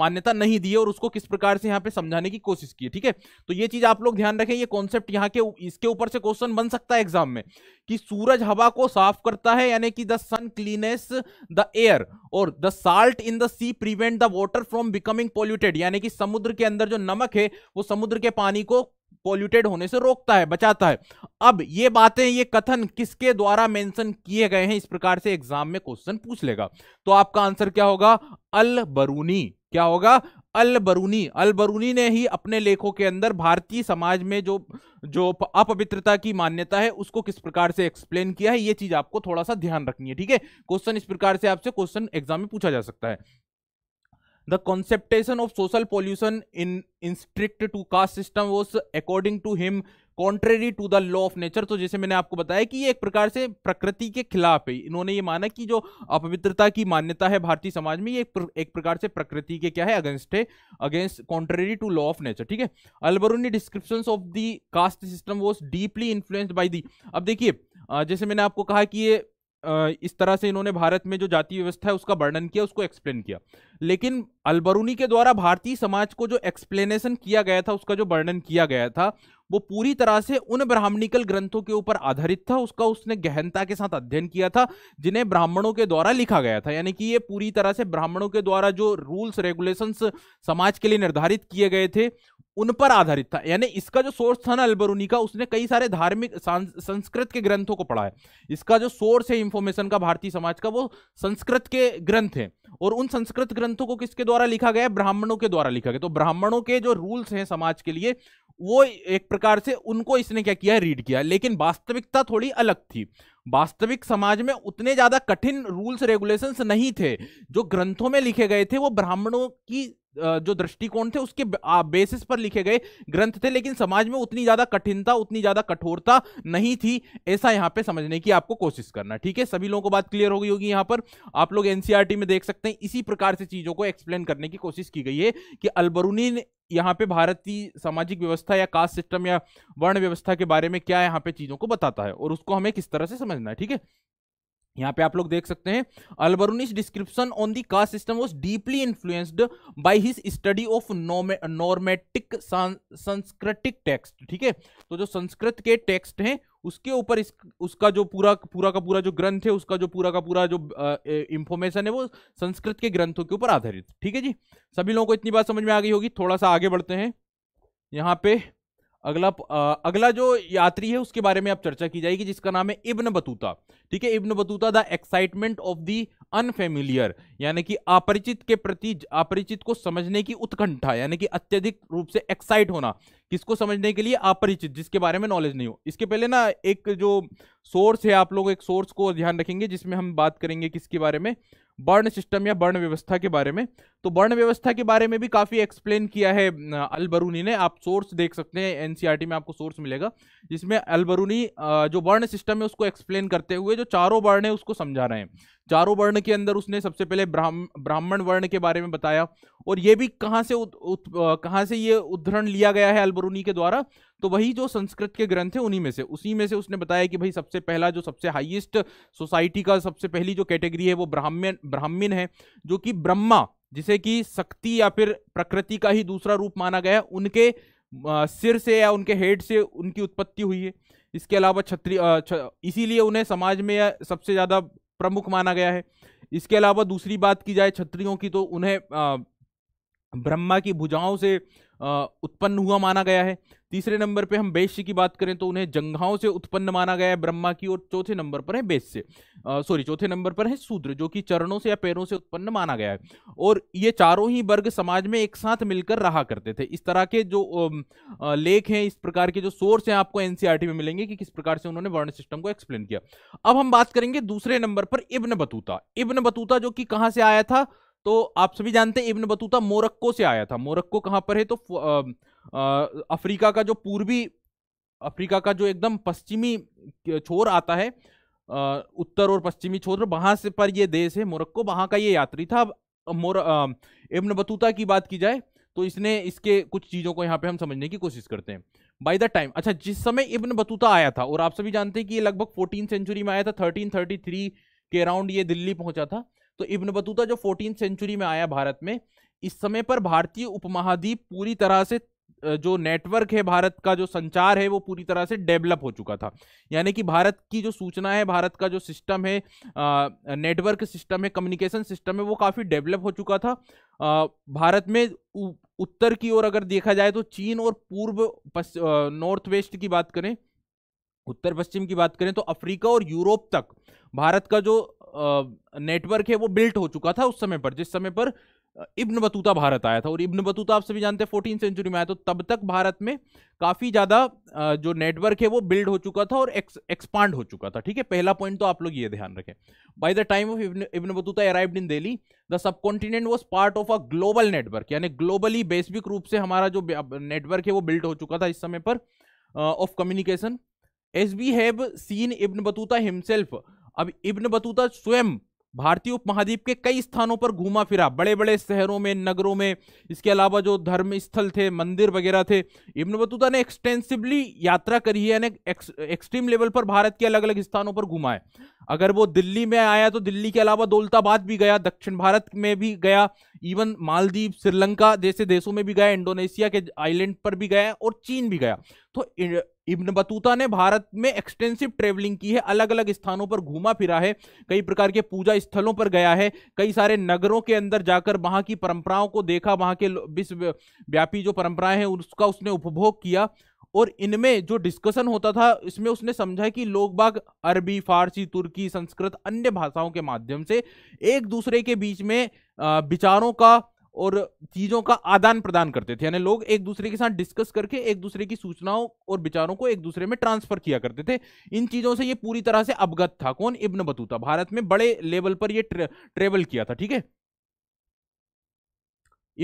मान्यता नहीं दी है और उसको किस प्रकार से यहाँ पे समझाने की कोशिश की। ठीक है, तो ये चीज आप लोग ध्यान रखें। ये कॉन्सेप्ट यहाँ के इसके ऊपर से क्वेश्चन बन सकता है एग्जाम में कि सूरज हवा को साफ करता है यानी कि the sun cleanses the air, और the salt in the sea prevent the water from becoming polluted यानी कि समुद्र के अंदर जो नमक है वो समुद्र के पानी को पॉल्यूटेड होने से रोकता है, बचाता है। अब ये बातें, ये कथन किसके द्वारा मेंशन किए गए हैं, इस प्रकार से एग्जाम में क्वेश्चन पूछ लेगा। तो आपका आंसर क्या होगा? अल-बरूनी। क्या होगा? अल-बरूनी। अल-बरूनी ने ही अपने लेखों के अंदर भारतीय समाज में जो अपवित्रता की मान्यता है उसको किस प्रकार से एक्सप्लेन किया है, ये चीज आपको थोड़ा सा ध्यान रखनी है। ठीक है, क्वेश्चन इस प्रकार से आपसे क्वेश्चन एग्जाम में पूछा जा सकता है। The conception of social pollution in strict to caste system was, according to him, contrary to the law of nature। तो जैसे मैंने आपको बताया कि ये एक प्रकार से प्रकृति के खिलाफ है। इन्होंने ये माना कि जो अपवित्रता की मान्यता है भारतीय समाज में, ये एक प्रकार से प्रकृति के क्या है, अगेंस्ट है, against, contrary to law of nature. ठीक है, Al-Biruni descriptions of the caste system was deeply influenced by the. अब देखिए, जैसे मैंने आपको कहा कि ये इस तरह से इन्होंने भारत में जो जाति व्यवस्था है उसका वर्णन किया, उसको एक्सप्लेन किया, लेकिन अल-बरूनी के द्वारा भारतीय समाज को जो एक्सप्लेनेशन किया गया था, उसका जो वर्णन किया गया था, वो पूरी तरह से उन ब्राह्मणिकल ग्रंथों के ऊपर आधारित था। उसका उसने गहनता के साथ अध्ययन किया था जिन्हें ब्राह्मणों के द्वारा लिखा गया था। यानी कि ये पूरी तरह से ब्राह्मणों के द्वारा जो रूल्स रेगुलेशंस समाज के लिए निर्धारित किए गए थे उन पर आधारित था। यानी इसका जो सोर्स था ना अल-बरूनी का, उसने कई सारे धार्मिक संस्कृत के ग्रंथों को पढ़ा है। इसका जो सोर्स है इंफॉर्मेशन का भारतीय समाज का, वो संस्कृत के ग्रंथ हैं, और उन संस्कृत ग्रंथों को किसके द्वारा लिखा गया है? ब्राह्मणों के द्वारा लिखा गया। तो ब्राह्मणों के जो रूल्स हैं समाज के लिए, वो एक प्रकार से उनको इसने क्या किया, रीड किया। लेकिन वास्तविकता थोड़ी अलग थी। वास्तविक समाज में उतने ज्यादा कठिन रूल्स रेगुलेशंस नहीं थे। जो ग्रंथों में लिखे गए थे वो ब्राह्मणों की जो दृष्टिकोण थे उसके बेसिस पर लिखे गए ग्रंथ थे, लेकिन समाज में उतनी ज्यादा कठिनता, उतनी ज्यादा कठोरता नहीं थी। ऐसा यहाँ पे समझने की आपको कोशिश करना। ठीक है, सभी लोगों को बात क्लियर हो गई होगी। यहाँ पर आप लोग एनसीईआरटी में देख सकते हैं, इसी प्रकार से चीजों को एक्सप्लेन करने की कोशिश की गई है कि अल-बरूनी यहाँ पे भारतीय सामाजिक व्यवस्था या कास्ट सिस्टम या वर्ण व्यवस्था के बारे में क्या यहाँ पे चीजों को बताता है और उसको हमें किस तरह से समझना है। ठीक है, यहाँ पे आप लोग देख सकते हैं, Al-Biruni's description on the caste system was deeply influenced by his study of normative Sanskritic text. ठीक है, तो जो संस्कृत के टेक्स्ट हैं उसके ऊपर उसका जो पूरा का पूरा जो ग्रंथ है, उसका जो पूरा जो इंफॉर्मेशन है वो संस्कृत के ग्रंथों के ऊपर आधारित। ठीक है जी, सभी लोगों को इतनी बात समझ में आ गई होगी। थोड़ा सा आगे बढ़ते हैं। यहाँ पे अगला जो यात्री है उसके बारे में अब चर्चा की जाएगी, जिसका नाम है इब्न बतूता। ठीक है, Ibn Battuta, the excitement of the unfamiliar यानी कि अपरिचित के प्रति, अपरिचित को समझने की उत्कंठा यानी कि अत्यधिक रूप से एक्साइट होना, किसको समझने के लिए, अपरिचित, जिसके बारे में नॉलेज नहीं हो। इसके पहले ना एक जो सोर्स है, आप लोग एक सोर्स को ध्यान रखेंगे जिसमें हम बात करेंगे किसके बारे में, वर्ण सिस्टम या वर्ण व्यवस्था के बारे में। तो वर्ण व्यवस्था के बारे में भी काफ़ी एक्सप्लेन किया है अल-बरूनी ने। आप सोर्स देख सकते हैं, एनसीईआरटी में आपको सोर्स मिलेगा, जिसमें अल-बरूनी जो वर्ण सिस्टम है उसको एक्सप्लेन करते हुए जो चारों वर्ण है उसको समझा रहे हैं। चारों वर्ण के अंदर उसने सबसे पहले ब्राह्मण वर्ण के बारे में बताया, और ये भी कहाँ से ये उद्धरण लिया गया है अल-बरूनी के द्वारा, तो वही जो संस्कृत के ग्रंथ है उसी में से उसने बताया कि भाई सबसे पहला जो सबसे हाईएस्ट सोसाइटी का सबसे पहली जो कैटेगरी है वो ब्राह्मण है, जो कि ब्रह्मा, जिसे कि शक्ति या फिर प्रकृति का ही दूसरा रूप माना गया, उनके सिर से या उनके हेड से उनकी उत्पत्ति हुई है। इसके अलावा क्षत्रिय, इसीलिए उन्हें समाज में सबसे ज़्यादा प्रमुख माना गया है। इसके अलावा दूसरी बात की जाए क्षत्रियों की, तो उन्हें ब्रह्मा की भुजाओं से उत्पन्न हुआ माना गया है। तीसरे नंबर पे हम वैश्य की बात करें तो उन्हें जंघाओं से उत्पन्न माना गया है ब्रह्मा की, और चौथे नंबर पर है शूद्र, जो कि चरणों से या पैरों से उत्पन्न माना गया है। और ये चारों ही वर्ग समाज में एक साथ मिलकर रहा करते थे। इस तरह के जो लेख हैं, इस प्रकार के जो सोर्स हैं आपको एनसीईआरटी में मिलेंगे कि किस प्रकार से उन्होंने वर्ण सिस्टम को एक्सप्लेन किया। अब हम बात करेंगे दूसरे नंबर पर इब्न बतूता। इब्न बतूता जो कि कहाँ से आया था, तो आप सभी जानते हैं इब्न बतूता मोरक्को से आया था। मोरक्को कहाँ पर है? तो अफ्रीका का जो पूर्वी, अफ्रीका का जो एकदम पश्चिमी छोर आता है, उत्तर और पश्चिमी छोर, वहाँ से पर ये देश है मोरक्को, वहाँ का ये यात्री था। अब इब्न बतूता की बात की जाए तो इसने, इसके कुछ चीज़ों को यहाँ पे हम समझने की कोशिश करते हैं। बाय द टाइम, अच्छा, जिस समय इब्न बतूता आया था, और आप सभी जानते हैं कि ये लगभग 14th सेंचुरी में आया था, 1333 के अराउंड ये दिल्ली पहुँचा था। तो इब्न बतूता जो 14th सेंचुरी में आया भारत में, इस समय पर भारतीय उपमहाद्वीप पूरी तरह से, जो नेटवर्क है भारत का, जो संचार है, वो पूरी तरह से डेवलप हो चुका था। यानी कि भारत की जो सूचना है, भारत का जो सिस्टम है, नेटवर्क सिस्टम है, कम्युनिकेशन सिस्टम है, वो काफ़ी डेवलप हो चुका था। भारत में उत्तर की ओर अगर देखा जाए तो चीन, और पूर्व नॉर्थ वेस्ट की बात करें, उत्तर पश्चिम की बात करें तो अफ्रीका और यूरोप तक भारत का जो नेटवर्क है वो बिल्ट हो चुका था उस समय पर, जिस समय पर इब्न बतूता भारत आया था। और इब्न बतूता आप सभी जानते हैं 14th सेंचुरी में आया, तो तब तक भारत में काफ़ी ज़्यादा जो नेटवर्क है वो बिल्ड हो चुका था और एक्सपांड हो चुका था। ठीक है, पहला पॉइंट तो आप लोग ये ध्यान रखें। By the time of Ibn Battuta arrived in Delhi, the subcontinent was part of a global network, यानी ग्लोबली बेसिक रूप से हमारा जो नेटवर्क है वो बिल्ड हो चुका था इस समय पर, of communication. As we have seen Ibn Battuta himself, अब इब्न बतूता स्वयं भारतीय उपमहाद्वीप के कई स्थानों पर घूमा फिरा, बड़े बड़े शहरों में, नगरों में, इसके अलावा जो धर्म स्थल थे, मंदिर वगैरह थे, इब्न बतूता ने एक्सटेंसिवली यात्रा करी है, यानी एक्सट्रीम लेवल पर भारत के अलग अलग स्थानों पर घूमा है। अगर वो दिल्ली में आया तो दिल्ली के अलावा दौलताबाद भी गया, दक्षिण भारत में भी गया, इवन मालदीव, श्रीलंका जैसे देशों में भी गया, इंडोनेशिया के आइलैंड पर भी गया और चीन भी गया। तो इब्न बतूता ने भारत में एक्सटेंसिव ट्रेवलिंग की है, अलग अलग स्थानों पर घूमा फिरा है, कई प्रकार के पूजा स्थलों पर गया है, कई सारे नगरों के अंदर जाकर वहाँ की परंपराओं को देखा, वहाँ के विश्वव्यापी जो परंपराएं हैं उसका उसने उपभोग किया। और इनमें जो डिस्कशन होता था इसमें उसने समझा कि लोग बाग अरबी, फारसी, तुर्की, संस्कृत, अन्य भाषाओं के माध्यम से एक दूसरे के बीच में विचारों का और चीज़ों का आदान प्रदान करते थे, यानी लोग एक दूसरे के साथ डिस्कस करके एक दूसरे की सूचनाओं और विचारों को एक दूसरे में ट्रांसफर किया करते थे। इन चीज़ों से ये पूरी तरह से अवगत था। कौन? इब्न बतूता। भारत में बड़े लेवल पर ये ट्रेवल किया था। ठीक है,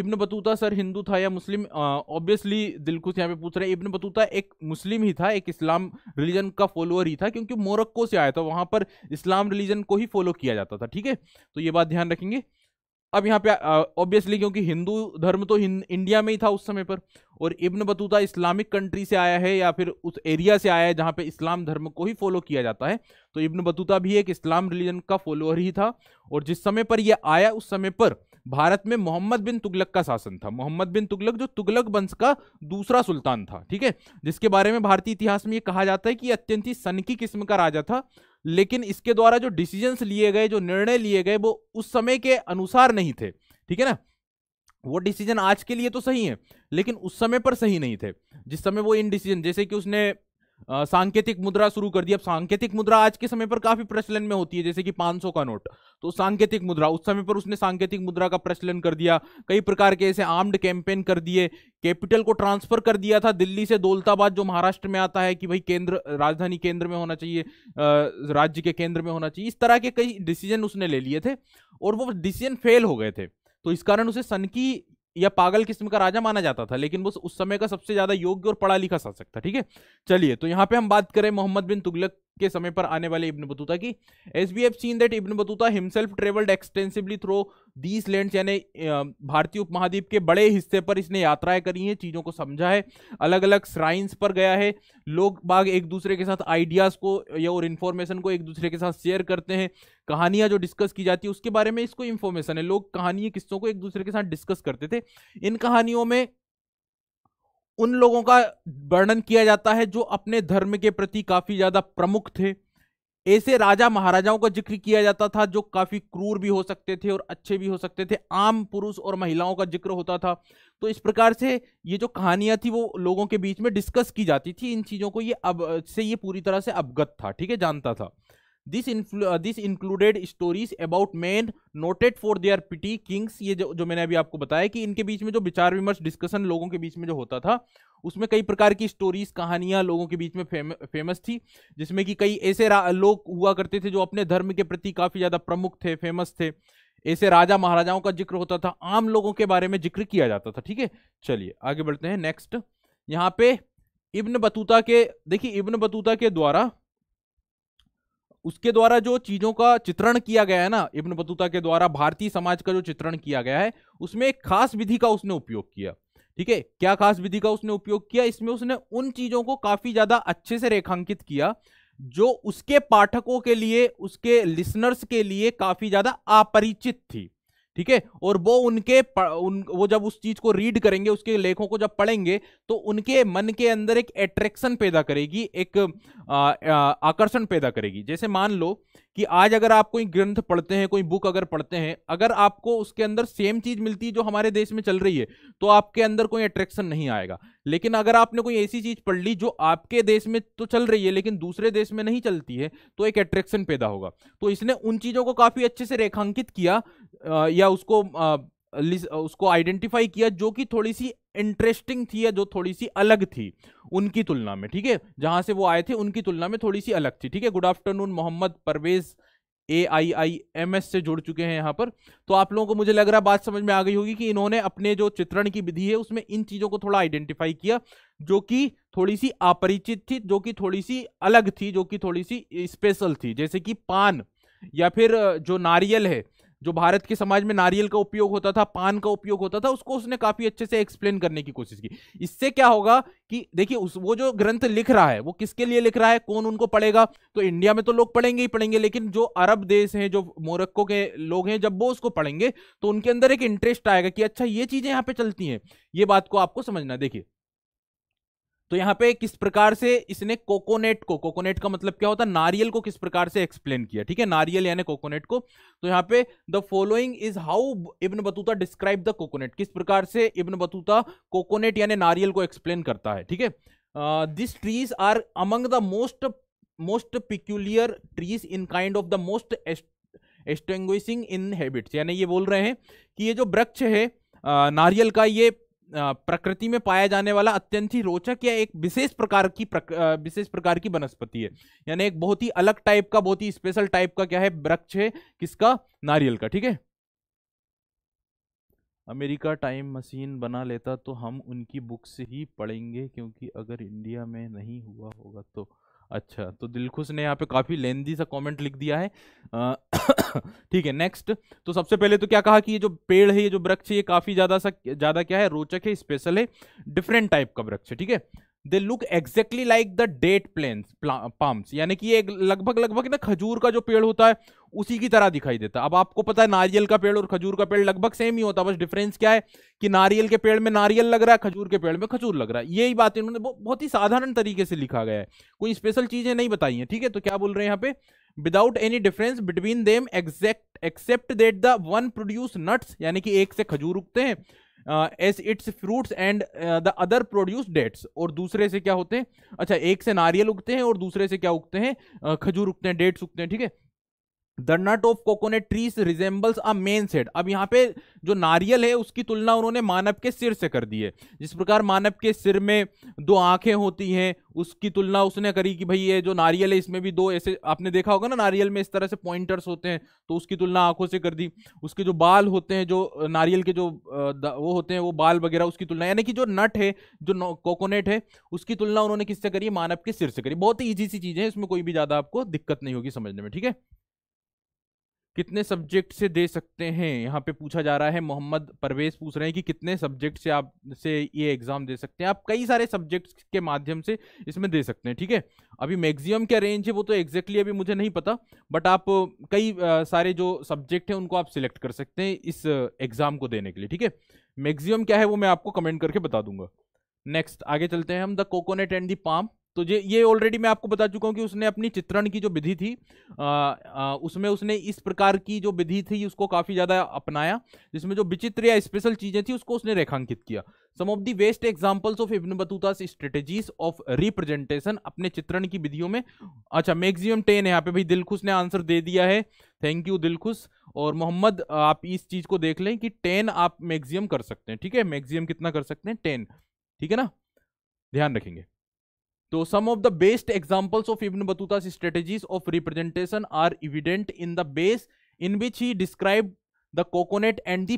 इब्न बतूता सर हिंदू था या मुस्लिम? ऑब्वियसली दिलखुश यहाँ पे पूछ रहे हैं। इब्न बतूता एक मुस्लिम ही था, एक इस्लाम रिलीजन का फॉलोअर ही था, क्योंकि मोरक्को से आया था, वहाँ पर इस्लाम रिलीजन को ही फॉलो किया जाता था। ठीक है, तो ये बात ध्यान रखेंगे। अब यहाँ पे ऑब्वियसली क्योंकि हिंदू धर्म तो इंडिया में ही था उस समय पर, और इब्न बतूता इस्लामिक कंट्री से आया है या फिर उस एरिया से आया है जहाँ पे इस्लाम धर्म को ही फॉलो किया जाता है, तो इब्न बतूता भी एक इस्लाम रिलीजन का फॉलोअर ही था। और जिस समय पर यह आया उस समय पर भारत में मोहम्मद बिन तुगलक का शासन था। मोहम्मद बिन तुगलक जो तुगलक वंश का दूसरा सुल्तान था, ठीक है, जिसके बारे में भारतीय इतिहास में ये कहा जाता है कि अत्यंत ही सनकी किस्म का राजा था, लेकिन इसके द्वारा जो डिसीजंस लिए गए, जो निर्णय लिए गए, वो उस समय के अनुसार नहीं थे। ठीक है ना, वो डिसीजन आज के लिए तो सही है लेकिन उस समय पर सही नहीं थे, जिस समय वो इनडिसीजन, जैसे कि उसने सांकेतिक मुद्रा शुरू कर दी। अब सांकेतिक मुद्रा आज के समय पर काफी प्रचलन में होती है, जैसे कि 500 का नोट, तो सांकेतिक मुद्रा उस समय पर उसने सांकेतिक मुद्रा का प्रचलन कर दिया। कई प्रकार के ऐसे आर्म्ड कैंपेन कर दिए, कैपिटल को ट्रांसफर कर दिया था दिल्ली से दौलताबाद, जो महाराष्ट्र में आता है, कि भाई केंद्र, राजधानी केंद्र में होना चाहिए, राज्य के केंद्र में होना चाहिए। इस तरह के कई डिसीजन उसने ले लिए थे और वो डिसीजन फेल हो गए थे, तो इस कारण उसे सनकी या पागल किस्म का राजा माना जाता था, लेकिन वो उस समय का सबसे ज्यादा योग्य और पढ़ा लिखा शासक था। ठीक है, चलिए, तो यहाँ पे हम बात करें मोहम्मद बिन तुगलक के समय पर आने वाले इब्न बतूता की। As we have seen that Ibn Battuta himself travelled extensively through these lands, यानी भारतीय उपमहाद्वीप के बड़े हिस्से पर इसने यात्राएं करी हैं, चीज़ों को समझा है, अलग अलग श्राइन्स पर गया है, लोग बाग एक दूसरे के साथ आइडियाज़ को या और इन्फॉर्मेशन को एक दूसरे के साथ शेयर करते हैं, कहानियाँ जो डिस्कस की जाती है उसके बारे में इसको इन्फॉर्मेशन है, लोग कहानियाँ, किस्सों को एक दूसरे के साथ डिस्कस करते थे। इन कहानियों में उन लोगों का वर्णन किया जाता है जो अपने धर्म के प्रति काफी ज्यादा प्रमुख थे, ऐसे राजा महाराजाओं का जिक्र किया जाता था जो काफी क्रूर भी हो सकते थे और अच्छे भी हो सकते थे, आम पुरुष और महिलाओं का जिक्र होता था। तो इस प्रकार से ये जो कहानियां थी वो लोगों के बीच में डिस्कस की जाती थी, इन चीजों को ये अब से ये पूरी तरह से अवगत था। ठीक है, जानता था। This included stories about man noted for their piety kings, ये जो मैंने अभी आपको बताया कि इनके बीच में जो विचार विमर्श, डिस्कशन लोगों के बीच में जो होता था उसमें कई प्रकार की स्टोरीज, कहानियां लोगों के बीच में फेमस थी, जिसमें कि कई ऐसे लोग हुआ करते थे जो अपने धर्म के प्रति काफ़ी ज़्यादा प्रमुख थे, फेमस थे। ऐसे राजा महाराजाओं का जिक्र होता था, आम लोगों के बारे में जिक्र किया जाता था। ठीक है, चलिए आगे बढ़ते हैं। नेक्स्ट यहाँ पे इब्न बतूता के, देखिए इब्न बतूता के द्वारा, उसके द्वारा जो चीज़ों का चित्रण किया गया है ना, इब्न बतूता के द्वारा भारतीय समाज का जो चित्रण किया गया है उसमें एक खास विधि का उसने उपयोग किया। ठीक है, क्या खास विधि का उसने उपयोग किया, इसमें उसने उन चीज़ों को काफ़ी ज़्यादा अच्छे से रेखांकित किया जो उसके पाठकों के लिए, उसके लिसनर्स के लिए काफ़ी ज़्यादा अपरिचित थी। ठीक है, और वो वो जब उस चीज़ को रीड करेंगे, उसके लेखों को जब पढ़ेंगे तो उनके मन के अंदर एक एट्रैक्शन पैदा करेगी, एक आकर्षण पैदा करेगी। जैसे मान लो कि आज अगर आप कोई ग्रंथ पढ़ते हैं, कोई बुक अगर पढ़ते हैं, अगर आपको उसके अंदर सेम चीज़ मिलती है जो हमारे देश में चल रही है तो आपके अंदर कोई अट्रैक्शन नहीं आएगा। लेकिन अगर आपने कोई ऐसी चीज़ पढ़ ली जो आपके देश में तो चल रही है लेकिन दूसरे देश में नहीं चलती है तो एक अट्रैक्शन पैदा होगा। तो इसने उन चीज़ों को काफ़ी अच्छे से रेखांकित किया या उसको आइडेंटिफाई किया जो कि थोड़ी सी इंटरेस्टिंग थी या जो थोड़ी सी अलग थी उनकी तुलना में। ठीक है, जहां से वो आए थे उनकी तुलना में थोड़ी सी अलग थी। ठीक है, good afternoon Mohammad Parvez AIIMS से जुड़ चुके हैं यहाँ पर। तो आप लोगों को मुझे लग रहा बात समझ में आ गई होगी कि इन्होंने अपने जो चित्रण की विधि है उसमें इन चीज़ों को थोड़ा आइडेंटिफाई किया जो कि थोड़ी सी अपरिचित थी, जो कि थोड़ी सी अलग थी, जो कि थोड़ी सी स्पेशल थी। जैसे कि पान या फिर जो नारियल है, जो भारत के समाज में नारियल का उपयोग होता था, पान का उपयोग होता था, उसको उसने काफ़ी अच्छे से एक्सप्लेन करने की कोशिश की। इससे क्या होगा कि देखिए वो जो ग्रंथ लिख रहा है वो किसके लिए लिख रहा है, कौन उनको पढ़ेगा। तो इंडिया में तो लोग पढ़ेंगे ही पढ़ेंगे, लेकिन जो अरब देश हैं, जो मोरक्को के लोग हैं, जब वो उसको पढ़ेंगे तो उनके अंदर एक इंटरेस्ट आएगा कि अच्छा ये चीज़ें यहाँ पर चलती हैं। ये बात को आपको समझना। देखिए तो यहाँ पे किस प्रकार से इसने कोकोनेट का मतलब क्या होता है, नारियल को किस प्रकार से एक्सप्लेन किया। ठीक है, नारियल यानी कोकोनेट को। तो यहाँ पे the following is how Ibn Battuta describe the coconut, किस प्रकार से इब्न बतूता कोकोनेट यानी नारियल को एक्सप्लेन करता है। ठीक है, this trees are among the most peculiar trees in kind of the most एस्टिंग्विशिंग in habits. यानी ये बोल रहे हैं कि ये जो वृक्ष है नारियल का, ये प्रकृति में पाया जाने वाला अत्यंत ही रोचक या एक विशेष प्रकार की वनस्पति है। यानी एक बहुत ही अलग टाइप का, बहुत ही स्पेशल टाइप का क्या है, वृक्ष है, किसका, नारियल का। ठीक है, अमेरिका टाइम मशीन बना लेता तो हम उनकी बुक से ही पढ़ेंगे क्योंकि अगर इंडिया में नहीं हुआ होगा तो। अच्छा, तो दिलखुश ने यहाँ पे काफ़ी लेंदी सा कमेंट लिख दिया है। ठीक है, नेक्स्ट। तो सबसे पहले तो क्या कहा कि ये जो पेड़ है, ये जो वृक्ष है, ये काफ़ी ज़्यादा क्या है, रोचक है, स्पेशल है, डिफरेंट टाइप का वृक्ष है। ठीक है, they look exactly like the date plains palms, यानी कि ये लगभग ना खजूर का जो पेड़ होता है उसी की तरह दिखाई देता है। अब आपको पता है नारियल का पेड़ और खजूर का पेड़ लगभग सेम ही होता है, बस डिफरेंस क्या है कि नारियल के पेड़ में नारियल लग रहा है, खजूर के पेड़ में खजूर लग रहा है। यही बात इन्होंने बहुत ही साधारण तरीके से लिखा गया है, कोई स्पेशल चीज़ें नहीं बताई हैं। ठीक है, तो क्या बोल रहे हैं यहाँ पे, without any difference between them except that the one produce nuts, यानी कि एक से खजूर उगते हैं, as its fruits and the other produce dates, और दूसरे से क्या होते हैं, अच्छा एक से नारियल उगते हैं और दूसरे से क्या उगते हैं, खजूर उगते हैं, डेट्स उगते हैं। ठीक है, the nut of coconut trees resembles a man's head. अब यहाँ पे जो नारियल है उसकी तुलना उन्होंने मानव के सिर से कर दी है। जिस प्रकार मानव के सिर में दो आंखें होती हैं उसकी तुलना उसने करी कि भाई ये जो नारियल है इसमें भी दो, ऐसे आपने देखा होगा ना नारियल में इस तरह से पॉइंटर्स होते हैं, तो उसकी तुलना आंखों से कर दी। उसके जो बाल होते हैं, जो नारियल के जो वो होते हैं, वो बाल वगैरह, उसकी तुलना, यानी कि जो नट है, जो कोकोनट है, उसकी तुलना उन्होंने किससे करी, मानव के सिर से करी। बहुत ही ईजी सी चीज़ें हैं, इसमें कोई भी ज़्यादा आपको दिक्कत नहीं होगी समझने में। ठीक है, कितने सब्जेक्ट से दे सकते हैं, यहाँ पे पूछा जा रहा है। मोहम्मद परवेज पूछ रहे हैं कि कितने सब्जेक्ट से आप से ये एग्ज़ाम दे सकते हैं। आप कई सारे सब्जेक्ट्स के माध्यम से इसमें दे सकते हैं। ठीक है, अभी मैक्सिमम क्या रेंज है वो तो एग्जैक्टली अभी मुझे नहीं पता, बट आप कई सारे जो सब्जेक्ट हैं उनको आप सिलेक्ट कर सकते हैं इस एग्ज़ाम को देने के लिए। ठीक है, मैक्सिमम क्या है वो मैं आपको कमेंट करके बता दूंगा। नेक्स्ट आगे चलते हैं हम, the coconut and the palm. तो ये ऑलरेडी मैं आपको बता चुका हूँ कि उसने अपनी चित्रण की जो विधि थी उसमें उसने इस प्रकार की जो विधि थी उसको काफ़ी ज़्यादा अपनाया, जिसमें जो विचित्र या स्पेशल चीज़ें थी उसको उसने रेखांकित किया। Some of the best examples of Ibn Battuta strategies of representation, अपने चित्रण की विधियों में। अच्छा, मैक्सिमम 10 है यहाँ पे भाई, दिलखुश ने आंसर दे दिया है, थैंक यू दिलखुश। और मोहम्मद आप इस चीज़ को देख लें कि 10 आप मैक्सिमम कर सकते हैं। ठीक है, मैक्सिमम कितना कर सकते हैं, 10। ठीक है ना, ध्यान रखेंगे। तो some of the best examples of Ibn Battuta strategies of representation are evident in the base in which he describe the coconut and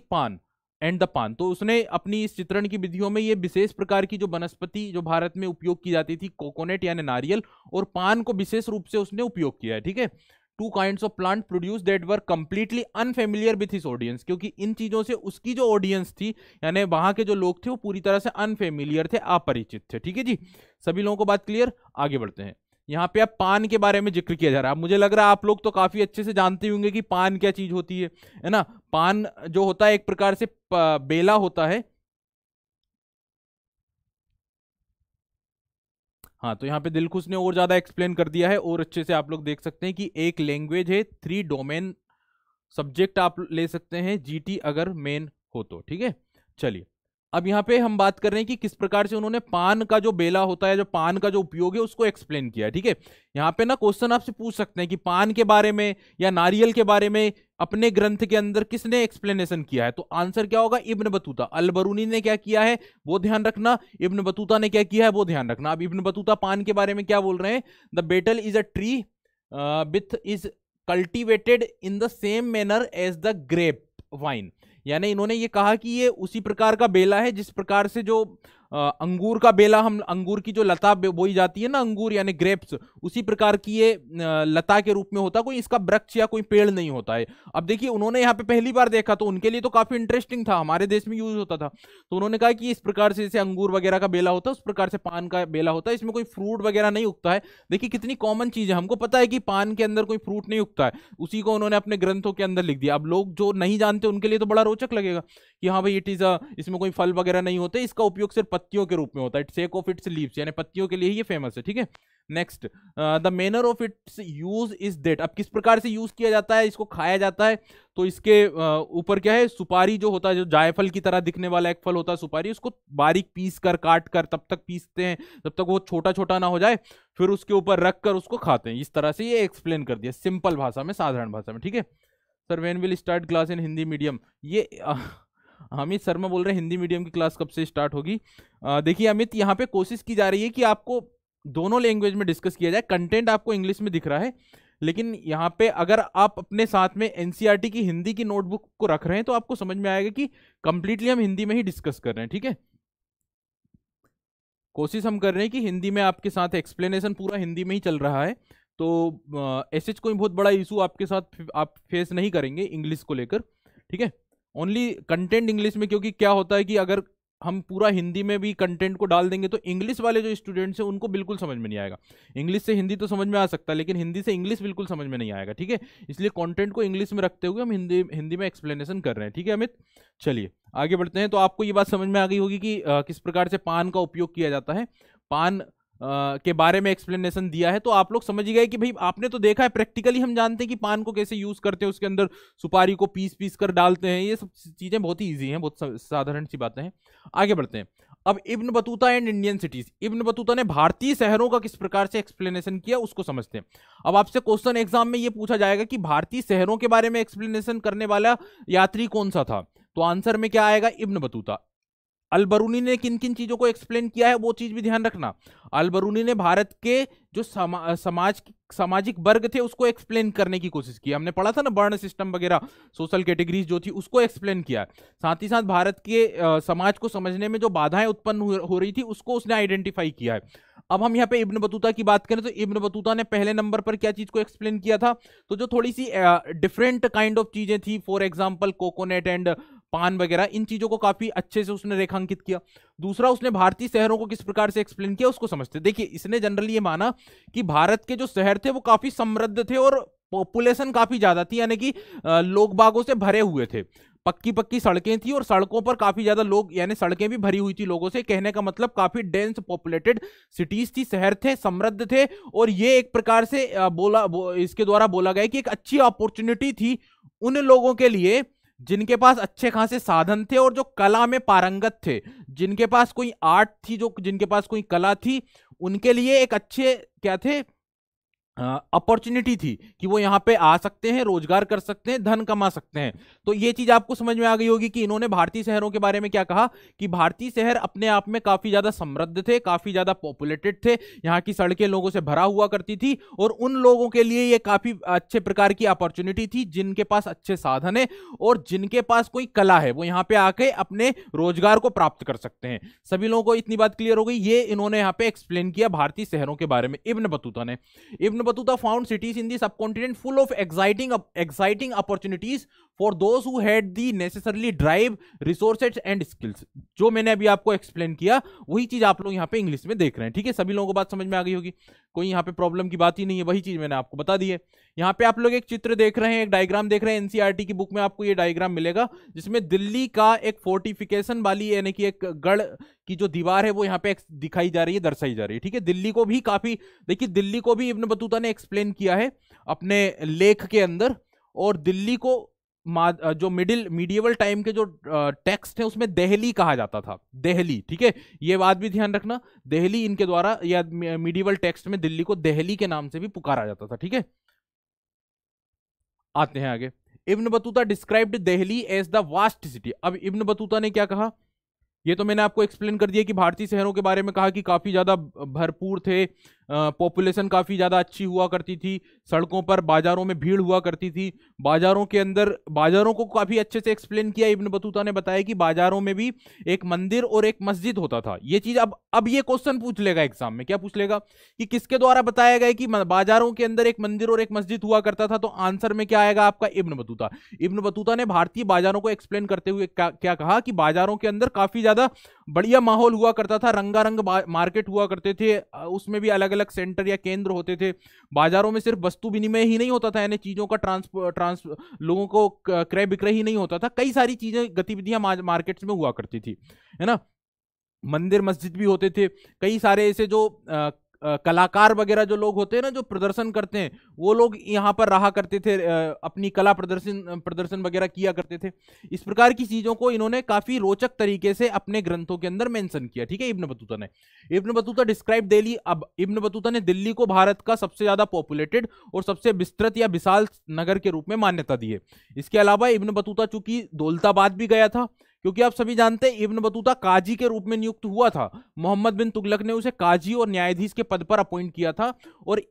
the paan तो उसने अपनी इस चित्रण की विधियों में ये विशेष प्रकार की जो वनस्पति जो भारत में उपयोग की जाती थी, कोकोनट यानी नारियल और पान को विशेष रूप से उसने उपयोग किया है। ठीक है, two kinds of plant produce that were completely unfamiliar with his audience, क्योंकि इन चीज़ों से उसकी जो ऑडियंस थी यानी वहाँ के जो लोग थे वो पूरी तरह से अनफेमिलियर थे, अपरिचित थे। ठीक है जी, सभी लोगों को बात क्लियर। आगे बढ़ते हैं, यहाँ पे आप पान के बारे में जिक्र किया जा रहा है। मुझे लग रहा है आप लोग तो काफ़ी अच्छे से जानते होंगे कि पान क्या चीज़ होती है ना। पान जो होता है एक प्रकार से बेला होता है। हाँ, तो यहाँ पे दिलखुश ने और ज़्यादा एक्सप्लेन कर दिया है और अच्छे से आप लोग देख सकते हैं कि एक लैंग्वेज है, 3 डोमेन सब्जेक्ट आप ले सकते हैं, जीटी अगर मेन हो तो। ठीक है, चलिए अब यहाँ पे हम बात कर रहे हैं कि किस प्रकार से उन्होंने पान का जो बेला होता है, जो पान का जो उपयोग है उसको एक्सप्लेन किया। ठीक है, यहाँ पे ना क्वेश्चन आपसे पूछ सकते हैं कि पान के बारे में या नारियल के बारे में अपने ग्रंथ के अंदर किसने एक्सप्लेनेशन किया है, तो आंसर क्या होगा? इब्न बतूता। अल-बरूनी ने क्या किया है वो ध्यान रखना, इब्न बतूता ने क्या किया है वो ध्यान रखना। अब इब्न बतूता पान के बारे में क्या बोल रहे हैं? The betel is a tree with is cultivated in the same manner as the grape vine. यानी इन्होंने ये कहा कि ये उसी प्रकार का बेला है जिस प्रकार से जो अंगूर का बेला, हम अंगूर की जो लता बोई जाती है ना, अंगूर यानी ग्रेप्स, उसी प्रकार की ये लता के रूप में होता, कोई इसका वृक्ष या कोई पेड़ नहीं होता है। अब देखिए उन्होंने यहाँ पे पहली बार देखा तो उनके लिए तो काफ़ी इंटरेस्टिंग था, हमारे देश में यूज होता था, तो उन्होंने कहा कि इस प्रकार से जैसे अंगूर वगैरह का बेला होता है उस प्रकार से पान का बेला होता है, इसमें कोई फ्रूट वगैरह नहीं उगता है। देखिए कितनी कॉमन चीज़ है, हमको पता है कि पान के अंदर कोई फ्रूट नहीं उगता है, उसी को उन्होंने अपने ग्रंथों के अंदर लिख दिया। अब लोग जो नहीं जानते उनके लिए तो बड़ा रोचक लगेगा कि हाँ भाई इट इज़ अ, इसमें कोई फल वगैरह नहीं होते, इसका उपयोग सिर्फ पत्तियों के रूप में होता है, its sake of its leaves, यानी पत्तियों के लिए ही ये फेमस है। ठीक है, next the manner of its use is that. अब किस प्रकार से यूज किया जाता है, इसको खाया जाता है, तो इसके ऊपर क्या है, सुपारी जो होता है, जो जायफल की तरह दिखने वाला एक फल होता है सुपारी, उसको बारीक पीस कर, काट कर तब तक पीसते हैं जब तक वो छोटा छोटा ना हो जाए, फिर उसके ऊपर रख कर उसको खाते हैं। इस तरह से ये एक्सप्लेन कर दिया सिंपल भाषा में, साधारण भाषा में। ठीक है, sir when will start class in Hindi medium? ये अमित शर्मा बोल रहे हैं हिंदी मीडियम की क्लास कब से स्टार्ट होगी। देखिए अमित, यहाँ पे कोशिश की जा रही है कि आपको दोनों लैंग्वेज में डिस्कस किया जाए। कंटेंट आपको इंग्लिश में दिख रहा है, लेकिन यहाँ पे अगर आप अपने साथ में एनसीईआरटी की हिंदी की नोटबुक को रख रहे हैं तो आपको समझ में आएगा कि कंप्लीटली हम हिंदी में ही डिस्कस कर रहे हैं। ठीक है, कोशिश हम कर रहे हैं कि हिंदी में आपके साथ एक्सप्लेनेशन पूरा हिंदी में ही चल रहा है, तो ऐसे कोई बहुत बड़ा इशू आपके साथ आप फेस नहीं करेंगे इंग्लिश को लेकर। ठीक है, ओनली कंटेंट इंग्लिश में, क्योंकि क्या होता है कि अगर हम पूरा हिंदी में भी कंटेंट को डाल देंगे तो इंग्लिश वाले जो स्टूडेंट्स हैं उनको बिल्कुल समझ में नहीं आएगा। इंग्लिश से हिंदी तो समझ में आ सकता है, लेकिन हिंदी से इंग्लिश बिल्कुल समझ में नहीं आएगा। ठीक है, इसलिए कंटेंट को इंग्लिश में रखते हुए हम हिंदी में एक्सप्लेनेशन कर रहे हैं। ठीक है अमित, चलिए आगे बढ़ते हैं। तो आपको ये बात समझ में आ गई होगी कि किस प्रकार से पान का उपयोग किया जाता है, पान के बारे में एक्सप्लेनेशन दिया है, तो आप लोग समझ गए कि भाई आपने तो देखा है, प्रैक्टिकली हम जानते हैं कि पान को कैसे यूज़ करते हैं, उसके अंदर सुपारी को पीस पीस कर डालते हैं, ये सब चीज़ें बहुत ही ईजी हैं, बहुत साधारण सी बातें हैं। आगे बढ़ते हैं। अब Ibn Battuta and Indian cities, Ibn Battuta ने भारतीय शहरों का किस प्रकार से एक्सप्लेनेशन किया उसको समझते हैं। अब आपसे क्वेश्चन एग्जाम में ये पूछा जाएगा कि भारतीय शहरों के बारे में एक्सप्लेनेशन करने वाला यात्री कौन सा था, तो आंसर में क्या आएगा? इब्न बतूता। अल-बरूनी ने किन किन चीज़ों को एक्सप्लेन किया है वो चीज़ भी ध्यान रखना। अल-बरूनी ने भारत के जो सामाजिक वर्ग थे उसको एक्सप्लेन करने की कोशिश की, हमने पढ़ा था ना वर्ण सिस्टम वगैरह, सोशल कैटेगरीज जो थी उसको एक्सप्लेन किया। साथ ही साथ भारत के समाज को समझने में जो बाधाएं उत्पन्न हो रही थी उसको उसने आइडेंटिफाई किया है। अब हम यहाँ पे इब्न बतूता की बात करें तो इब्न बतूता ने पहले नंबर पर क्या चीज़ को एक्सप्लेन किया था, तो जो थोड़ी सी डिफरेंट काइंड ऑफ चीज़ें थी, फॉर एग्जाम्पल कोकोनट एंड पान वगैरह, इन चीज़ों को काफ़ी अच्छे से उसने रेखांकित किया। दूसरा, उसने भारतीय शहरों को किस प्रकार से एक्सप्लेन किया उसको समझते। देखिए इसने जनरली ये माना कि भारत के जो शहर थे वो काफ़ी समृद्ध थे और पॉपुलेशन काफ़ी ज़्यादा थी, यानी कि लोग बागों से भरे हुए थे, पक्की पक्की सड़कें थी और सड़कों पर काफ़ी ज़्यादा लोग, यानी सड़कें भी भरी हुई थी लोगों से। कहने का मतलब काफ़ी डेंस पॉपुलेटेड सिटीज़ थी, शहर थे, समृद्ध थे, और ये एक प्रकार से इसके द्वारा बोला गया कि एक अच्छी अपॉर्चुनिटी थी उन लोगों के लिए जिनके पास अच्छे खासे साधन थे और जो कला में पारंगत थे, जिनके पास कोई आर्ट थी, जो जिनके पास कोई कला थी, उनके लिए एक अच्छे क्या थे, अपॉर्चुनिटी थी कि वो यहाँ पे आ सकते हैं, रोजगार कर सकते हैं, धन कमा सकते हैं। तो ये चीज़ आपको समझ में आ गई होगी कि इन्होंने भारतीय शहरों के बारे में क्या कहा कि भारतीय शहर अपने आप में काफ़ी ज़्यादा समृद्ध थे, काफ़ी ज़्यादा पॉपुलेटेड थे, यहाँ की सड़कें लोगों से भरा हुआ करती थी और उन लोगों के लिए ये काफ़ी अच्छे प्रकार की अपॉर्चुनिटी थी जिनके पास अच्छे साधन है और जिनके पास कोई कला है वो यहाँ पे आके अपने रोजगार को प्राप्त कर सकते हैं। सभी लोगों को इतनी बात क्लियर हो गई। ये इन्होंने यहाँ पे एक्सप्लेन किया भारतीय शहरों के बारे में इब्न बतूता ने। Ibn Battuta found cities in the subcontinent full of exciting opportunities for those who had the necessarily drive, resources and skills। जो मैंने अभी आपको एक्सप्लेन किया वही चीज आप लोग यहाँ पे इंग्लिश में देख रहे हैं। ठीक है, सभी लोगों को बात समझ में आ गई होगी, कोई यहाँ पे प्रॉब्लम की बात ही नहीं है, वही चीज मैंने आपको बता दी है। यहाँ पे आप लोग एक चित्र देख रहे हैं, एक डायग्राम देख रहे हैं। एनसीईआरटी की बुक में आपको ये डायग्राम मिलेगा जिसमें दिल्ली का एक फोर्टिफिकेशन वाली यानी कि एक गढ़ की जो दीवार है वो यहाँ पे दिखाई जा रही है, दर्शाई जा रही है। ठीक है, दिल्ली को भी काफी, देखिए दिल्ली को भी इब्न बतूता ने एक्सप्लेन किया है अपने लेख के अंदर। और दिल्ली को जो मीडिएवल टाइम के जो टेक्स्ट है उसमें देहली कहा जाता था, देहली। ठीक है, ये बात भी ध्यान रखना, देहली इनके द्वारा या मीडिएवल टेक्स्ट में दिल्ली को देहली के नाम से भी पुकारा जाता था। ठीक है, आते हैं आगे। Ibn Battuta described Delhi as the vast city. अब इब्न बतूता ने क्या कहा, ये तो मैंने आपको एक्सप्लेन कर दिया कि भारतीय शहरों के बारे में कहा कि काफ़ी ज़्यादा भरपूर थे, पॉपुलेशन काफ़ी ज़्यादा अच्छी हुआ करती थी, सड़कों पर बाज़ारों में भीड़ हुआ करती थी, बाज़ारों के अंदर बाज़ारों को काफ़ी अच्छे से एक्सप्लेन किया। इब्न बतूता ने बताया कि बाज़ारों में भी एक मंदिर और एक मस्जिद होता था। ये चीज़ अब ये क्वेश्चन पूछ लेगा एग्जाम में। क्या पूछ लेगा कि किसके द्वारा बताया गया कि बाज़ारों के अंदर एक मंदिर और एक मस्जिद हुआ करता था। तो आंसर में क्या आएगा आपका, इब्न बतूता। इब्न बतूता ने भारतीय बाज़ारों को एक्सप्लेन करते हुए क्या कहा कि बाज़ारों के अंदर काफ़ी ज़्यादा बढ़िया माहौल हुआ करता था, रंगारंग मार्केट हुआ करते थे, उसमें भी अलग अलग सेंटर या केंद्र होते थे। बाजारों में सिर्फ वस्तु विनिमय ही नहीं होता था, यानी चीजों का लोगों को क्रय विक्रय ही नहीं होता था, कई सारी चीजें गतिविधियां मार्केट्स में हुआ करती थी, है ना। मंदिर मस्जिद भी होते थे, कई सारे ऐसे जो कलाकार वगैरह जो लोग होते हैं ना, जो प्रदर्शन करते हैं, वो लोग यहाँ पर रहा करते थे, अपनी कला प्रदर्शन वगैरह किया करते थे। इस प्रकार की चीज़ों को इन्होंने काफ़ी रोचक तरीके से अपने ग्रंथों के अंदर मेंशन किया। ठीक है, इब्न बतूता ने। Ibn Battuta describe Delhi. अब इब्न बतूता ने दिल्ली को भारत का सबसे ज़्यादा पॉपुलेटेड और सबसे विस्तृत या विशाल नगर के रूप में मान्यता दी है। इसके अलावा इब्न बतूता चूंकि दौलताबाद भी गया था, क्योंकि आप सभी जानते हैं इब्न बतूता काजी के रूप में नियुक्त हुआ था, मोहम्मद बिन तुगलक ने उसे काजी और न्यायाधीश के पद पर अपॉइंट किया था। और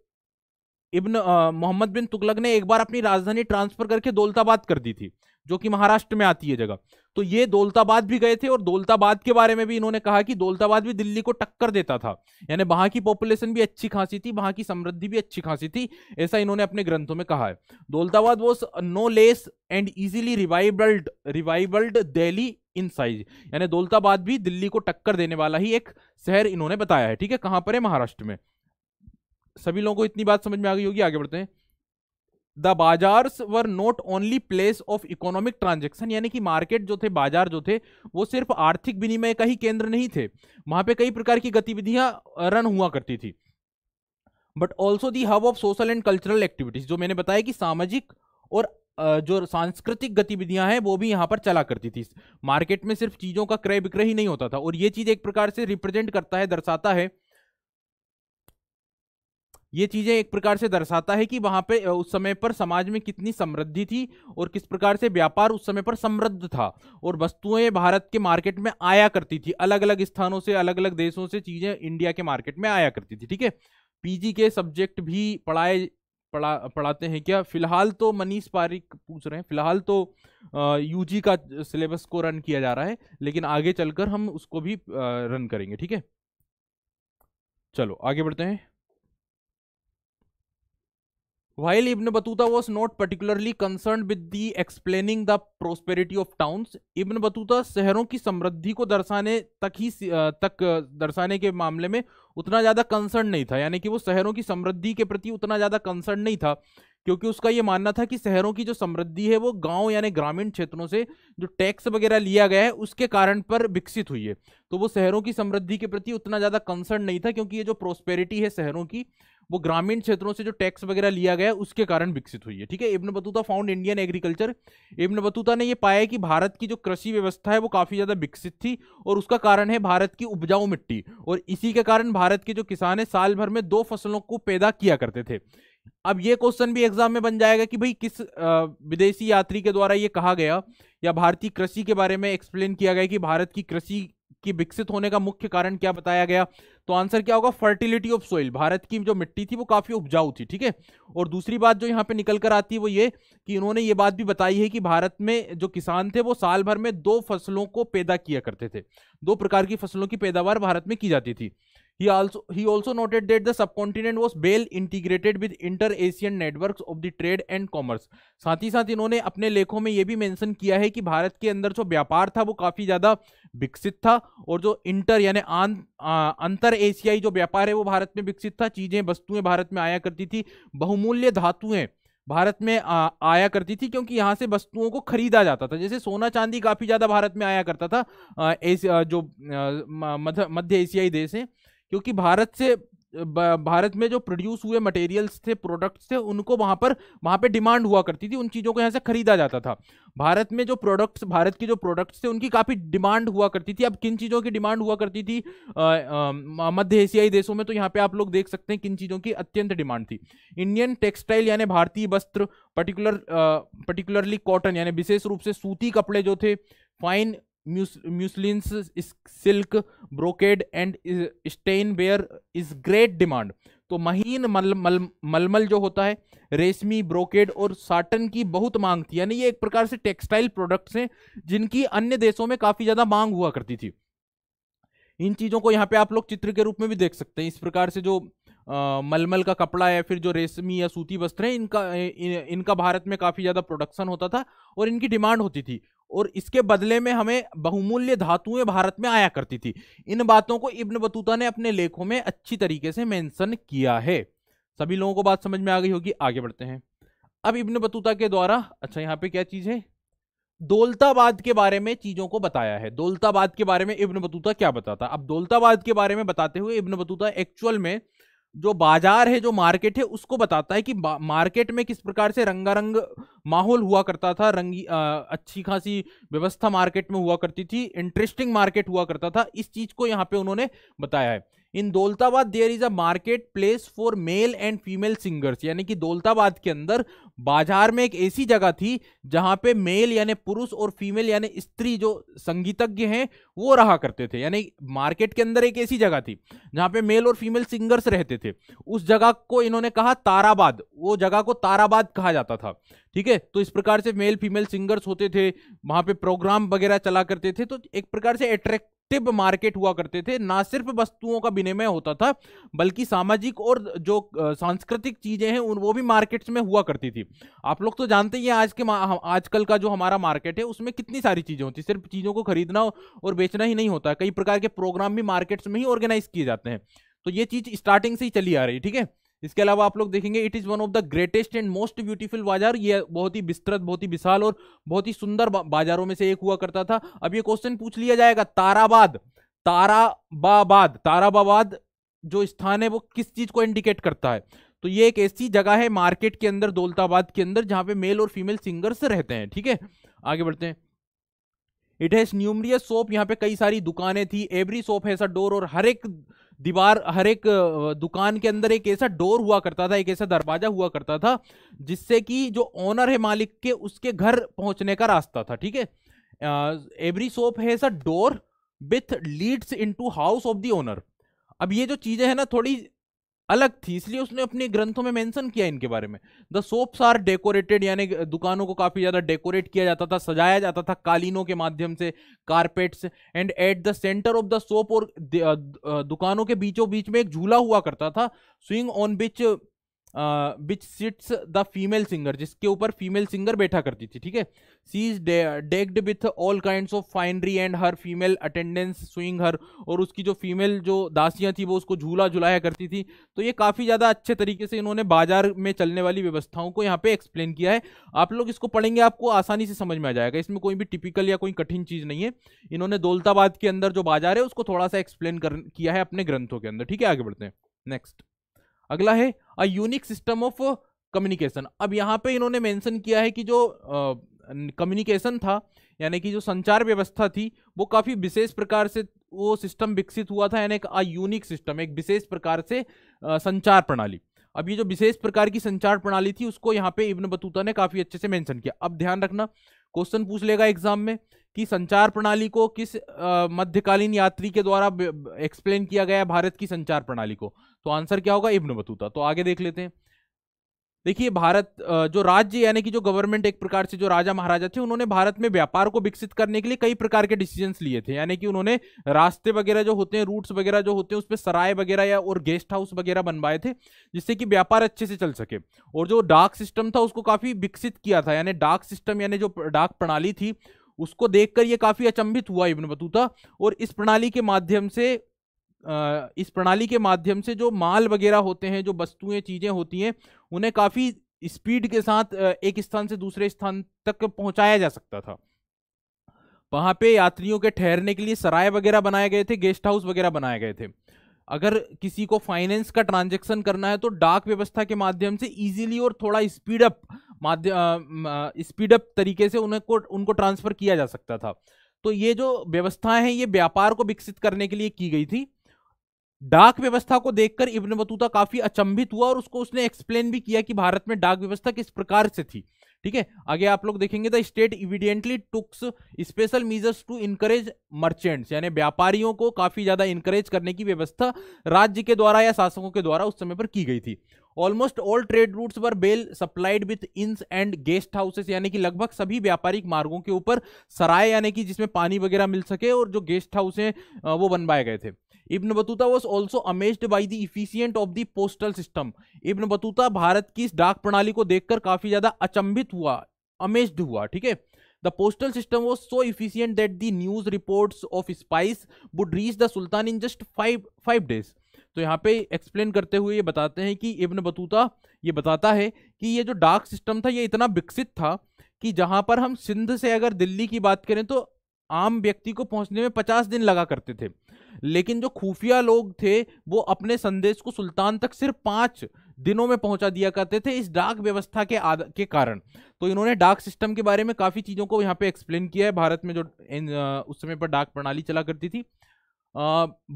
मोहम्मद बिन तुगलक ने एक बार अपनी राजधानी ट्रांसफर करके दौलताबाद कर दी थी, जो कि महाराष्ट्र में आती है जगह। तो ये दौलताबाद भी गए थे और दौलताबाद के बारे में भी इन्होंने कहा कि दौलताबाद भी दिल्ली को टक्कर देता था, यानी वहाँ की पॉपुलेशन भी अच्छी खासी थी, वहाँ की समृद्धि भी अच्छी खासी थी, ऐसा इन्होंने अपने ग्रंथों में कहा है। Daulatabad was no less and easily rivalled Delhi in size, यानी दौलताबाद भी दिल्ली को टक्कर देने वाला ही एक शहर इन्होंने बताया है। ठीक है, कहाँ पर है, महाराष्ट्र में। सभी लोगों को इतनी बात समझ में आ गई होगी, आगे बढ़ते हैं। The bazaars were not only place of economic transaction, यानी कि मार्केट जो थे, बाजार जो थे, वो सिर्फ आर्थिक विनिमय का ही केंद्र नहीं थे, वहाँ पे कई प्रकार की गतिविधियाँ रन हुआ करती थी। But also the hub of social and cultural activities, जो मैंने बताया कि सामाजिक और जो सांस्कृतिक गतिविधियां हैं वो भी यहाँ पर चला करती थी। मार्केट में सिर्फ चीज़ों का क्रय विक्रय ही नहीं होता था। और ये चीज़ एक प्रकार से रिप्रेजेंट करता है, दर्शाता है, ये चीज़ें एक प्रकार से दर्शाता है कि वहाँ पे उस समय पर समाज में कितनी समृद्धि थी और किस प्रकार से व्यापार उस समय पर समृद्ध था। और वस्तुएं भारत के मार्केट में आया करती थी, अलग अलग स्थानों से, अलग अलग देशों से चीज़ें इंडिया के मार्केट में आया करती थी। ठीक है, पीजी के सब्जेक्ट भी पढ़ाते हैं क्या फिलहाल? तो मनीष पारिक पूछ रहे हैं, फिलहाल तो यूजी का सिलेबस को रन किया जा रहा है, लेकिन आगे चलकर हम उसको भी रन करेंगे। ठीक है, चलो आगे बढ़ते हैं। While Ibn Battuta was not particularly concerned with the explaining the prosperity of towns, Ibn Battuta शहरों की समृद्धि को दर्शाने के मामले में उतना ज़्यादा कंसर्न नहीं था, यानी कि वो शहरों की समृद्धि के प्रति उतना ज़्यादा कंसर्न नहीं था, क्योंकि उसका ये मानना था कि शहरों की जो समृद्धि है वो गांव यानी ग्रामीण क्षेत्रों से जो टैक्स वगैरह लिया गया है उसके कारण पर विकसित हुई है। तो वो शहरों की समृद्धि के प्रति उतना ज़्यादा कंसर्न नहीं था, क्योंकि ये जो प्रॉस्पेरिटी है शहरों की वो ग्रामीण क्षेत्रों से जो टैक्स वगैरह लिया गया है उसके कारण विकसित हुई है। ठीक है, Ibn Battuta found Indian agriculture. Ibn Battuta ने ये पाया कि भारत की जो कृषि व्यवस्था है वो काफ़ी ज़्यादा विकसित थी और उसका कारण है भारत की उपजाऊ मिट्टी, और इसी के कारण भारत के जो किसान है साल भर में दो फसलों को पैदा किया करते थे। अब ये क्वेश्चन भी एग्जाम में बन जाएगा कि भाई किस विदेशी यात्री के द्वारा ये कहा गया या भारतीय कृषि के बारे में एक्सप्लेन किया गया कि भारत की कृषि की विकसित होने का मुख्य कारण क्या बताया गया। तो आंसर क्या होगा, फर्टिलिटी ऑफ सोइल, भारत की जो मिट्टी थी वो काफी उपजाऊ थी। ठीक है, और दूसरी बात जो यहाँ पे निकल कर आती है वो ये कि इन्होंने ये बात भी बताई है कि भारत में जो किसान थे वो साल भर में 2 फसलों को पैदा किया करते थे, 2 प्रकार की फसलों की पैदावार भारत में की जाती थी। He also noted that the subcontinent was well integrated with inter-Asian networks of the trade and commerce। साथ ही साथ इन्होंने अपने लेखों में यह भी मेंशन किया है कि भारत के अंदर जो व्यापार था वो काफ़ी ज़्यादा विकसित था और जो इंटर यानी अंतर एशियाई जो व्यापार है वो भारत में विकसित था। चीज़ें वस्तुएं भारत में आया करती थी, बहुमूल्य धातुएं भारत में आया करती थी क्योंकि यहाँ से वस्तुओं को खरीदा जाता था। जैसे सोना चांदी काफ़ी ज़्यादा भारत में आया करता था जो मध्य एशियाई देश हैं, क्योंकि भारत में जो प्रोड्यूस हुए मटेरियल्स थे, प्रोडक्ट्स थे, उनको वहाँ पे डिमांड हुआ करती थी, उन चीज़ों को यहाँ से खरीदा जाता था। भारत में जो प्रोडक्ट्स, भारत के जो प्रोडक्ट्स थे उनकी काफ़ी डिमांड हुआ करती थी। अब किन चीज़ों की डिमांड हुआ करती थी मध्य एशियाई देशों में, तो यहाँ पे आप लोग देख सकते हैं किन चीज़ों की अत्यंत डिमांड थी। इंडियन टेक्सटाइल यानी भारतीय वस्त्र, पर्टिकुलरली कॉटन यानी विशेष रूप से सूती कपड़े जो थे, fine muslins, silk, brocade and stoneware is great demand. तो महीन मलमल जो होता है, रेशमी, ब्रोकेड और साटन की बहुत मांग थी। यानी ये एक प्रकार से टेक्सटाइल प्रोडक्ट्स हैं जिनकी अन्य देशों में काफ़ी ज़्यादा मांग हुआ करती थी। इन चीज़ों को यहाँ पे आप लोग चित्र के रूप में भी देख सकते हैं। इस प्रकार से जो मलमल का कपड़ा या फिर जो रेशमी या सूती वस्त्र हैं इनका भारत में काफ़ी ज़्यादा प्रोडक्शन होता था और इनकी डिमांड होती थी और इसके बदले में हमें बहुमूल्य धातुएं भारत में आया करती थी। इन बातों को इब्न बतूता ने अपने लेखों में अच्छी तरीके से मेंशन किया है। सभी लोगों को बात समझ में आ गई होगी। आगे बढ़ते हैं। अब इब्न बतूता के द्वारा यहाँ पे क्या चीज़ है, दौलताबाद के बारे में चीज़ों को बताया है। दौलताबाद के बारे में इब्न बतूता क्या बताता। अब दौलताबाद के बारे में बताते हुए इब्न बतूता एक्चुअल में जो बाजार है, जो मार्केट है, उसको बताता है कि मार्केट में किस प्रकार से रंगारंग माहौल हुआ करता था, अच्छी खासी व्यवस्था मार्केट में हुआ करती थी, इंटरेस्टिंग मार्केट हुआ करता था। इस चीज़ को यहाँ पे उन्होंने बताया है। In Daulatabad there is a market place for male and female singers, यानी कि दौलताबाद के अंदर बाजार में एक ऐसी जगह थी जहाँ पे मेल यानी पुरुष और फीमेल यानी स्त्री जो संगीतज्ञ हैं वो रहा करते थे। यानी मार्केट के अंदर एक ऐसी जगह थी जहाँ पे मेल और फीमेल सिंगर्स रहते थे। उस जगह को इन्होंने कहा ताराबाद, वो जगह को ताराबाद कहा जाता था। ठीक है, तो इस प्रकार से मेल फीमेल सिंगर्स होते थे, वहाँ पे प्रोग्राम वगैरह चला करते थे। तो एक प्रकार से अट्रैक्टिव मार्केट हुआ करते थे। ना सिर्फ वस्तुओं का विनिमय होता था बल्कि सामाजिक और जो सांस्कृतिक चीज़ें हैं वो भी मार्केट्स में हुआ करती थी। आप लोग तो जानते ही हैं आजकल का जो हमारा मार्केट है उसमें कितनी सारी चीज़ें होती, सिर्फ चीज़ों को खरीदना और बेचना ही नहीं होता, कई प्रकार के प्रोग्राम भी मार्केट्स में ही ऑर्गेनाइज किए जाते हैं। तो ये चीज़ स्टार्टिंग से ही चली आ रही है। ठीक है, इसके अलावा आप लोग देखेंगे it is one of the greatest and most beautiful bazaar, ये बहुत ही विस्तृत, बहुत ही विशाल और बहुत ही सुंदर बाजारों में से एक हुआ करता था। अब ये क्वेश्चन पूछ लिया जाएगा, ताराबाद जो स्थान है वो किस चीज़ को इंडिकेट करता है। तो ये एक ऐसी जगह है मार्केट के अंदर, दौलताबाद के अंदर, जहाँ पे मेल और फीमेल सिंगर्स रहते हैं। ठीक है, आगे बढ़ते हैं। इट हैज़ न्यूमरियस शॉप, यहाँ पे कई सारी दुकानें थी। Every shop has a door, और हर एक दुकान के अंदर एक ऐसा डोर हुआ करता था, एक ऐसा दरवाजा हुआ करता था जिससे कि जो ओनर है, मालिक के, उसके घर पहुंचने का रास्ता था। ठीक है, every shop has a door with leads into house of the owner. अब ये जो चीज़ें हैं ना थोड़ी अलग थी, इसलिए उसने अपने ग्रंथों में मेंशन किया इनके बारे में। द शॉप्स आर डेकोरेटेड, यानी दुकानों को काफ़ी ज़्यादा डेकोरेट किया जाता था, सजाया जाता था कालीनों के माध्यम से, carpets, and at the centre of the shop, और दुकानों के बीचों बीच में एक झूला हुआ करता था, swing on which sits the female singer, जिसके ऊपर फीमेल सिंगर बैठा करती थी। ठीक है, she is decked with all kinds of finery and her female attendants swing her, और उसकी जो फीमेल जो दासियां थी वो उसको झूला झुलाया करती थी। तो ये काफ़ी ज़्यादा अच्छे तरीके से इन्होंने बाजार में चलने वाली व्यवस्थाओं को यहाँ पे एक्सप्लेन किया है। आप लोग इसको पढ़ेंगे, आपको आसानी से समझ में आ जाएगा, इसमें कोई भी टिपिकल या कोई कठिन चीज़ नहीं है। इन्होंने दौलताबाद के अंदर जो बाजार है उसको थोड़ा सा एक्सप्लेन किया है अपने ग्रंथों के अंदर। ठीक है, आगे बढ़ते हैं। नेक्स्ट, अगला है a unique system of communication. अब यहाँ पे इन्होंने मेंशन किया है कि जो कम्युनिकेशन था, यानी कि जो संचार व्यवस्था थी, वो काफ़ी विशेष प्रकार से वो सिस्टम विकसित हुआ था, यानी एक यूनिक सिस्टम, एक विशेष प्रकार से संचार प्रणाली। अब ये जो विशेष प्रकार की संचार प्रणाली थी उसको यहाँ पे इब्न बतूता ने काफी अच्छे से मेंशन किया। अब ध्यान रखना क्वेश्चन पूछ लेगा एग्जाम में कि संचार प्रणाली को किस मध्यकालीन यात्री के द्वारा एक्सप्लेन किया गया है, भारत की संचार प्रणाली को, तो आंसर क्या होगा इब्न बतूता। तो आगे देख लेते हैं। देखिए भारत जो राज्य यानी कि जो गवर्नमेंट एक प्रकार से जो राजा महाराजा थे उन्होंने भारत में व्यापार को विकसित करने के लिए कई प्रकार के डिसीजंस लिए थे, यानी कि उन्होंने रास्ते वगैरह जो होते हैं, रूट्स वगैरह जो होते हैं, उस पर सराय वगैरह या और गेस्ट हाउस वगैरह बनवाए थे जिससे कि व्यापार अच्छे से चल सके। और जो डाक सिस्टम था उसको काफ़ी विकसित किया था, यानी डाक सिस्टम यानी जो डाक प्रणाली थी उसको देखकर ये काफ़ी अचंभित हुआ इब्न बतूता। और इस प्रणाली के माध्यम से जो माल वगैरह होते हैं, जो वस्तुएं चीज़ें होती हैं, उन्हें काफ़ी स्पीड के साथ एक स्थान से दूसरे स्थान तक पहुंचाया जा सकता था। वहाँ पे यात्रियों के ठहरने के लिए सराय वगैरह बनाए गए थे, गेस्ट हाउस वगैरह बनाए गए थे। अगर किसी को फाइनेंस का ट्रांजैक्शन करना है तो डाक व्यवस्था के माध्यम से ईजिली और थोड़ा स्पीडअप तरीके से उनको ट्रांसफ़र किया जा सकता था। तो ये जो व्यवस्थाएं हैं ये व्यापार को विकसित करने के लिए की गई थी। डाक व्यवस्था को देखकर इब्न बतूता काफी अचंभित हुआ और उसको उसने एक्सप्लेन भी किया कि भारत में डाक व्यवस्था किस प्रकार से थी। ठीक है, आगे आप लोग देखेंगे the state evidently took special measures to encourage merchants, यानी व्यापारियों को काफी ज्यादा इनकरेज करने की व्यवस्था राज्य के द्वारा या शासकों के द्वारा उस समय पर की गई थी। Almost all trade routes were well supplied with inns and guest houses, यानी कि लगभग सभी व्यापारिक मार्गों के ऊपर सराय यानी कि जिसमें पानी वगैरह मिल सके और जो गेस्ट हाउस हैं वो बनवाए गए थे। Ibn Battuta was also amazed by the efficient of the postal system. Ibn Battuta Bharat की इस डाक प्रणाली को देखकर काफी ज्यादा अचंभित हुआ, अमेज्ड हुआ। ठीक है, The postal system was so efficient that the news reports of spies would reach the Sultan in just five days. तो यहाँ पे एक्सप्लेन करते हुए ये बताते हैं कि इब्न बतूता ये बताता है कि ये जो डाक सिस्टम था ये इतना विकसित था कि जहाँ पर हम सिंध से अगर दिल्ली की बात करें तो आम व्यक्ति को पहुँचने में 50 दिन लगा करते थे, लेकिन जो खुफिया लोग थे वो अपने संदेश को सुल्तान तक सिर्फ 5 दिनों में पहुंचा दिया करते थे इस डाक व्यवस्था के कारण। तो इन्होंने डाक सिस्टम के बारे में काफ़ी चीज़ों को यहाँ पे एक्सप्लेन किया है, भारत में जो उस समय पर डाक प्रणाली चला करती थी।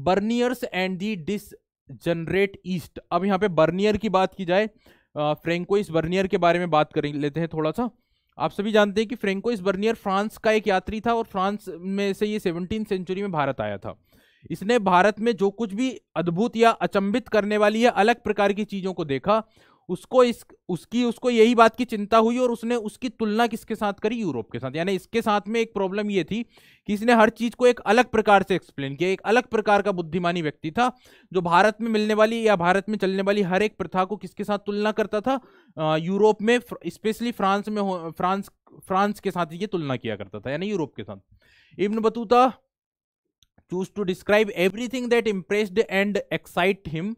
Bernier's and the degenerate East. अब यहाँ पे बर्नियर की बात की जाए, फ्रेंकोइस बर्नियर के बारे में बात कर लेते हैं थोड़ा सा। आप सभी जानते हैं कि फ्रेंकोइस बर्नियर फ्रांस का एक यात्री था और फ्रांस में से ये 17वीं सेंचुरी में भारत आया था। इसने भारत में जो कुछ भी अद्भुत या अचंभित करने वाली या अलग प्रकार की चीज़ों को देखा उसको यही बात की चिंता हुई और उसने उसकी तुलना किसके साथ करी, यूरोप के साथ। यानी इसके साथ में एक प्रॉब्लम ये थी कि इसने हर चीज़ को एक अलग प्रकार से एक्सप्लेन किया, एक अलग प्रकार का बुद्धिमानी व्यक्ति था जो भारत में मिलने वाली या भारत में चलने वाली हर एक प्रथा को किसके साथ तुलना करता था, यूरोप में स्पेशली फ्रांस के साथ ये तुलना किया करता था, यानी यूरोप के साथ। Ibn Battuta choose to describe everything that impressed and excited him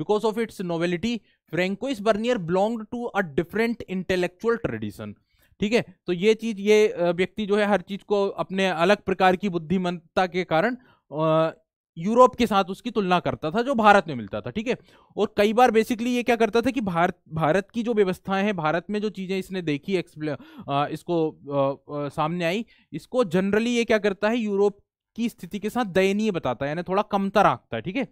because of its novelty. Francois Bernier belonged to a different intellectual tradition. ठीक है, तो ये व्यक्ति जो है हर चीज़ को अपने अलग प्रकार की बुद्धिमत्ता के कारण यूरोप के साथ उसकी तुलना करता था जो भारत में मिलता था। ठीक है, और कई बार बेसिकली ये क्या करता था कि भारत की जो व्यवस्थाएं हैं, भारत में जो चीज़ें इसने देखी इसको सामने आई, इसको जनरली ये क्या करता है यूरोप की स्थिति के साथ दयनीय बताता है, यानी थोड़ा कमतर आंकता है। ठीक है,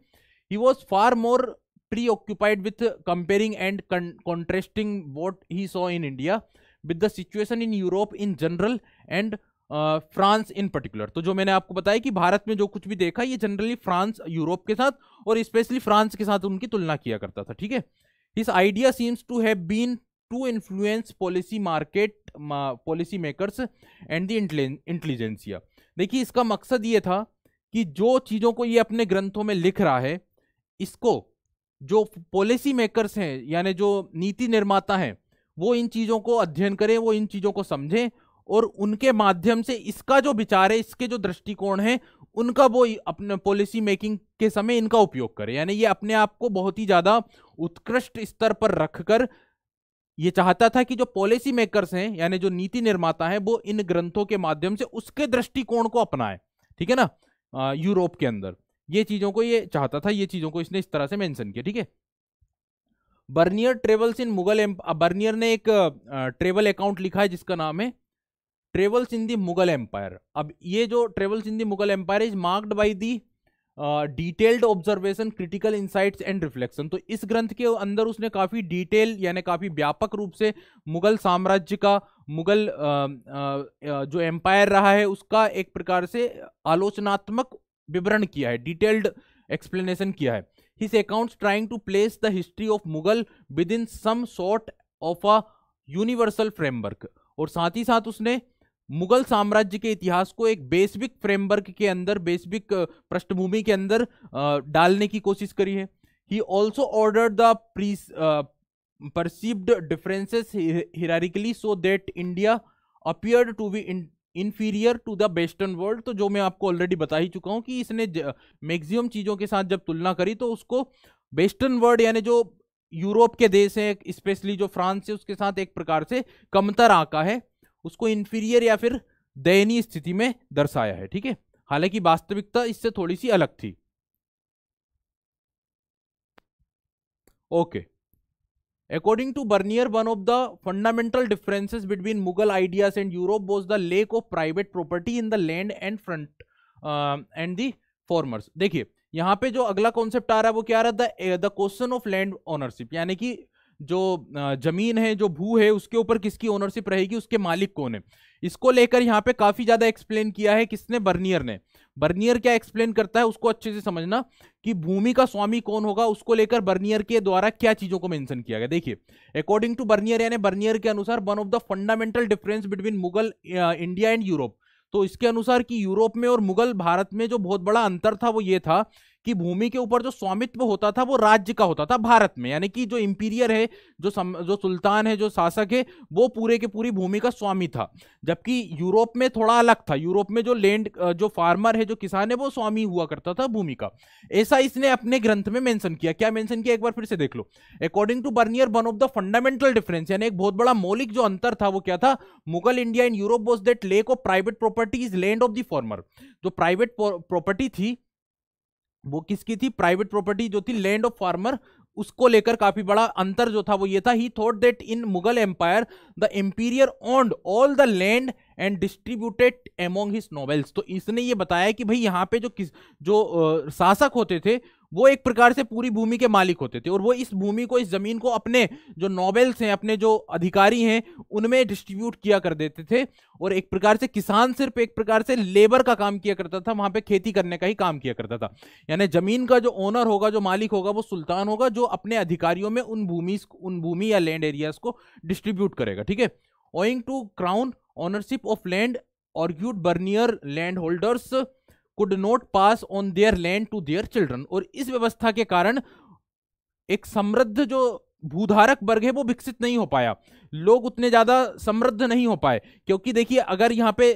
he was far more preoccupied with comparing and contrasting what he saw in India with the situation in Europe in general and France in particular. तो जो मैंने आपको बताया कि भारत में जो कुछ भी देखा ये जनरली फ्रांस, यूरोप के साथ और स्पेशली फ्रांस के साथ उनकी तुलना किया करता था। ठीक है, his idea seems to have been to influence policy makers and the intelligentsia. देखिए इसका मकसद ये था कि जो चीज़ों को ये अपने ग्रंथों में लिख रहा है इसको जो पॉलिसी मेकर्स हैं यानी जो नीति निर्माता हैं वो इन चीज़ों को अध्ययन करें, वो इन चीज़ों को समझें और उनके माध्यम से इसका जो विचार है, इसके जो दृष्टिकोण है, उनका वो अपने पॉलिसी मेकिंग के समय इनका उपयोग करें। यानी ये अपने आप को बहुत ही ज़्यादा उत्कृष्ट स्तर पर रख कर ये चाहता था कि जो पॉलिसी मेकर्स हैं यानी जो नीति निर्माता हैं वो इन ग्रंथों के माध्यम से उसके दृष्टिकोण को अपनाए। ठीक है ना, यूरोप के अंदर ये चीज़ों को ये चाहता था, ये चीज़ों को इसने इस तरह से मेंशन किया। ठीक है, Bernier travels in Mughal empire. Bernier ने एक ट्रेवल अकाउंट लिखा है जिसका नाम है travels in the Mughal empire. अब ये जो travels in the Mughal empire is marked by the detailed observation, critical insights and reflection. तो इस ग्रंथ के अंदर उसने काफ़ी डिटेल यानी काफ़ी व्यापक रूप से मुगल साम्राज्य का, मुगल जो एम्पायर रहा है उसका एक प्रकार से आलोचनात्मक विवरण किया है, डिटेल्ड एक्सप्लेनेशन किया है। His accounts trying to place the history of Mughal within some sort of a universal framework, और साथ ही साथ उसने मुगल साम्राज्य के इतिहास को एक बेसिक फ्रेमवर्क के अंदर, बेसिक पृष्ठभूमि के अंदर डालने की कोशिश करी है। He also ordered the perceived differences hierarchically so that India appeared to be inferior to the western world. तो जो मैं आपको ऑलरेडी बता ही चुका हूँ कि इसने मैक्सिमम चीज़ों के साथ जब तुलना करी तो उसको वेस्टर्न वर्ल्ड यानी जो यूरोप के देश हैं, स्पेशली जो फ्रांस है, उसके साथ एक प्रकार से कमतर आका है, उसको इन्फीरियर या फिर दयनीय स्थिति में दर्शाया है। ठीक है, हालांकि वास्तविकता इससे थोड़ी सी अलग थी। Okay, according to Bernier, one of the fundamental differences between Mughal ideas and Europe was the lack of private property in the land and front and the farmers. देखिए यहाँ पे जो अगला कॉन्सेप्ट आ रहा है वो क्या आ रहा है, the question of land ownership, यानी कि जो जमीन है, जो भू है, उसके ऊपर किसकी ओनरशिप रहेगी, उसके मालिक कौन है। इसको लेकर यहाँ पे काफ़ी ज़्यादा एक्सप्लेन किया है किसने, बर्नियर ने। बर्नियर क्या एक्सप्लेन करता है उसको अच्छे से समझना कि भूमि का स्वामी कौन होगा, उसको लेकर बर्नियर के द्वारा क्या चीज़ों को मेंशन किया गया। देखिए, अकॉर्डिंग टू बर्नियर यानी बर्नियर के अनुसार, one of the fundamental difference between Mughal India and Europe, तो इसके अनुसार कि यूरोप में और मुगल भारत में जो बहुत बड़ा अंतर था वो ये था कि भूमि के ऊपर जो स्वामित्व होता था वो राज्य का होता था भारत में, यानी कि जो इंपीरियर है, जो सुल्तान है, जो शासक है, वो पूरे के पूरी भूमि का स्वामी था, जबकि यूरोप में थोड़ा अलग था। यूरोप में जो लैंड, जो फार्मर है, जो किसान है, वो स्वामी हुआ करता था भूमि का। ऐसा इसने अपने ग्रंथ में मेंशन किया। क्या मेंशन किया, एक बार फिर से देख लो। According to Bernier, one of the fundamental difference यानी एक बहुत बड़ा मौलिक जो अंतर था वो क्या था, Mughal India and Europe was that lack of private property is land of the farmer. जो प्राइवेट प्रॉपर्टी थी वो किसकी थी, प्राइवेट प्रॉपर्टी जो थी लैंड ऑफ फार्मर, उसको लेकर काफी बड़ा अंतर जो था वो ये था। He thought that in Mughal empire the emperor owned all the land and distributed among his nobles. तो इसने ये बताया कि भाई यहाँ पे जो शासक होते थे वो एक प्रकार से पूरी भूमि के मालिक होते थे, और वो इस भूमि को, इस जमीन को अपने जो नोवेल्स हैं, अपने जो अधिकारी हैं, उनमें डिस्ट्रीब्यूट किया कर देते थे, और एक प्रकार से किसान सिर्फ एक प्रकार से लेबर का काम किया करता था, वहाँ पे खेती करने का ही काम किया करता था। यानी जमीन का जो ओनर होगा, जो मालिक होगा, वो सुल्तान होगा, जो अपने अधिकारियों में उन भूमि या लैंड एरियाज को डिस्ट्रीब्यूट करेगा। ठीक है, owing to crown ownership of land argued Bernier, land holders could not pass on their land to their children. और इस व्यवस्था के कारण एक समृद्ध जो भूधारक वर्ग है वो विकसित नहीं हो पाया, लोग उतने ज़्यादा समृद्ध नहीं हो पाए, क्योंकि देखिए अगर यहाँ पे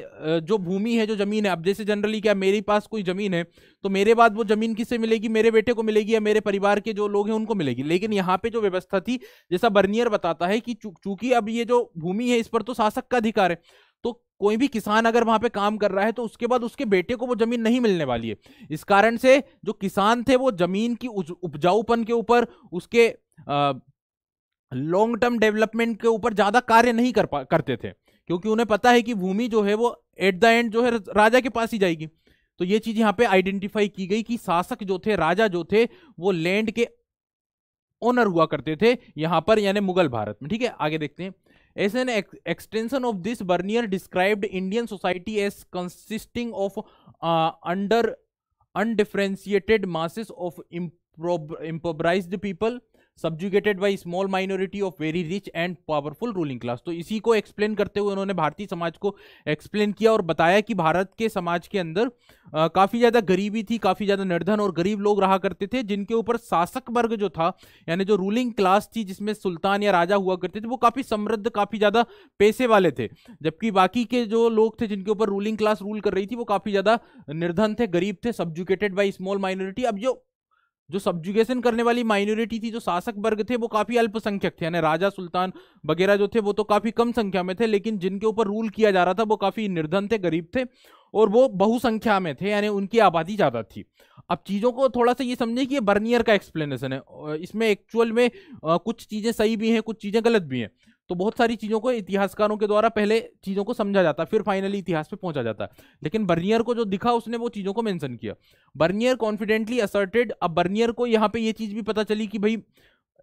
जो भूमि है, जो ज़मीन है, अब जैसे जनरली क्या, मेरे पास कोई ज़मीन है तो मेरे बाद वो ज़मीन किससे मिलेगी, मेरे बेटे को मिलेगी या मेरे परिवार के जो लोग हैं उनको मिलेगी। लेकिन यहाँ पे जो व्यवस्था थी, जैसा बर्नियर बताता है कि चूंकि अब ये जो भूमि है इस पर तो शासक का अधिकार है, तो कोई भी किसान अगर वहाँ पे काम कर रहा है तो उसके बाद उसके बेटे को वो जमीन नहीं मिलने वाली है। इस कारण से जो किसान थे वो जमीन की उपजाऊपन के ऊपर, उसके लॉन्ग टर्म डेवलपमेंट के ऊपर ज़्यादा कार्य नहीं करते थे, क्योंकि उन्हें पता है कि भूमि जो है वो एट द एंड जो है राजा के पास ही जाएगी। तो ये चीज़ यहाँ पे आइडेंटिफाई की गई कि शासक जो थे, राजा जो थे, वो लैंड के ओनर हुआ करते थे यहाँ पर, यानी मुगल भारत में। ठीक है, आगे देखते हैं। As an extension of this, Bernier described Indian society as consisting of undifferentiated masses of impoverished people, subjugated by small minority of very rich and powerful ruling class। तो इसी को एक्सप्लेन करते हुए उन्होंने भारतीय समाज को एक्सप्लेन किया और बताया कि भारत के समाज के अंदर काफ़ी ज़्यादा गरीबी थी, काफ़ी ज़्यादा निर्धन और गरीब लोग रहा करते थे, जिनके ऊपर शासक वर्ग जो था, यानी जो रूलिंग क्लास थी, जिसमें सुल्तान या राजा हुआ करते थे, वो काफ़ी समृद्ध, काफ़ी ज़्यादा पैसे वाले थे, जबकि बाकी के जो लोग थे जिनके ऊपर रूलिंग क्लास रूल कर रही थी वो काफ़ी ज़्यादा निर्धन थे, गरीब थे, सब्जुकेटेड बाई स्मॉल माइनॉरिटी। अब जो सब्जुगेशन करने वाली माइनॉरिटी थी, जो शासक वर्ग थे, वो काफ़ी अल्पसंख्यक थे, यानी राजा, सुल्तान वगैरह जो थे वो तो काफ़ी कम संख्या में थे, लेकिन जिनके ऊपर रूल किया जा रहा था वो काफ़ी निर्धन थे, गरीब थे, और वो बहुसंख्या में थे, यानी उनकी आबादी ज़्यादा थी। अब चीज़ों को थोड़ा सा ये समझें कि ये बर्नियर का एक्सप्लेनेशन है, इसमें एक्चुअल में कुछ चीज़ें सही भी हैं, कुछ चीज़ें गलत भी हैं। तो बहुत सारी चीज़ों को इतिहासकारों के द्वारा पहले चीज़ों को समझा जाता फिर फाइनली इतिहास पे पहुंचा जाता। लेकिन बर्नियर को जो दिखा उसने वो चीज़ों को मेंशन किया। Bernier confidently asserted. अब बर्नियर को यहाँ पे ये चीज़ भी पता चली कि भाई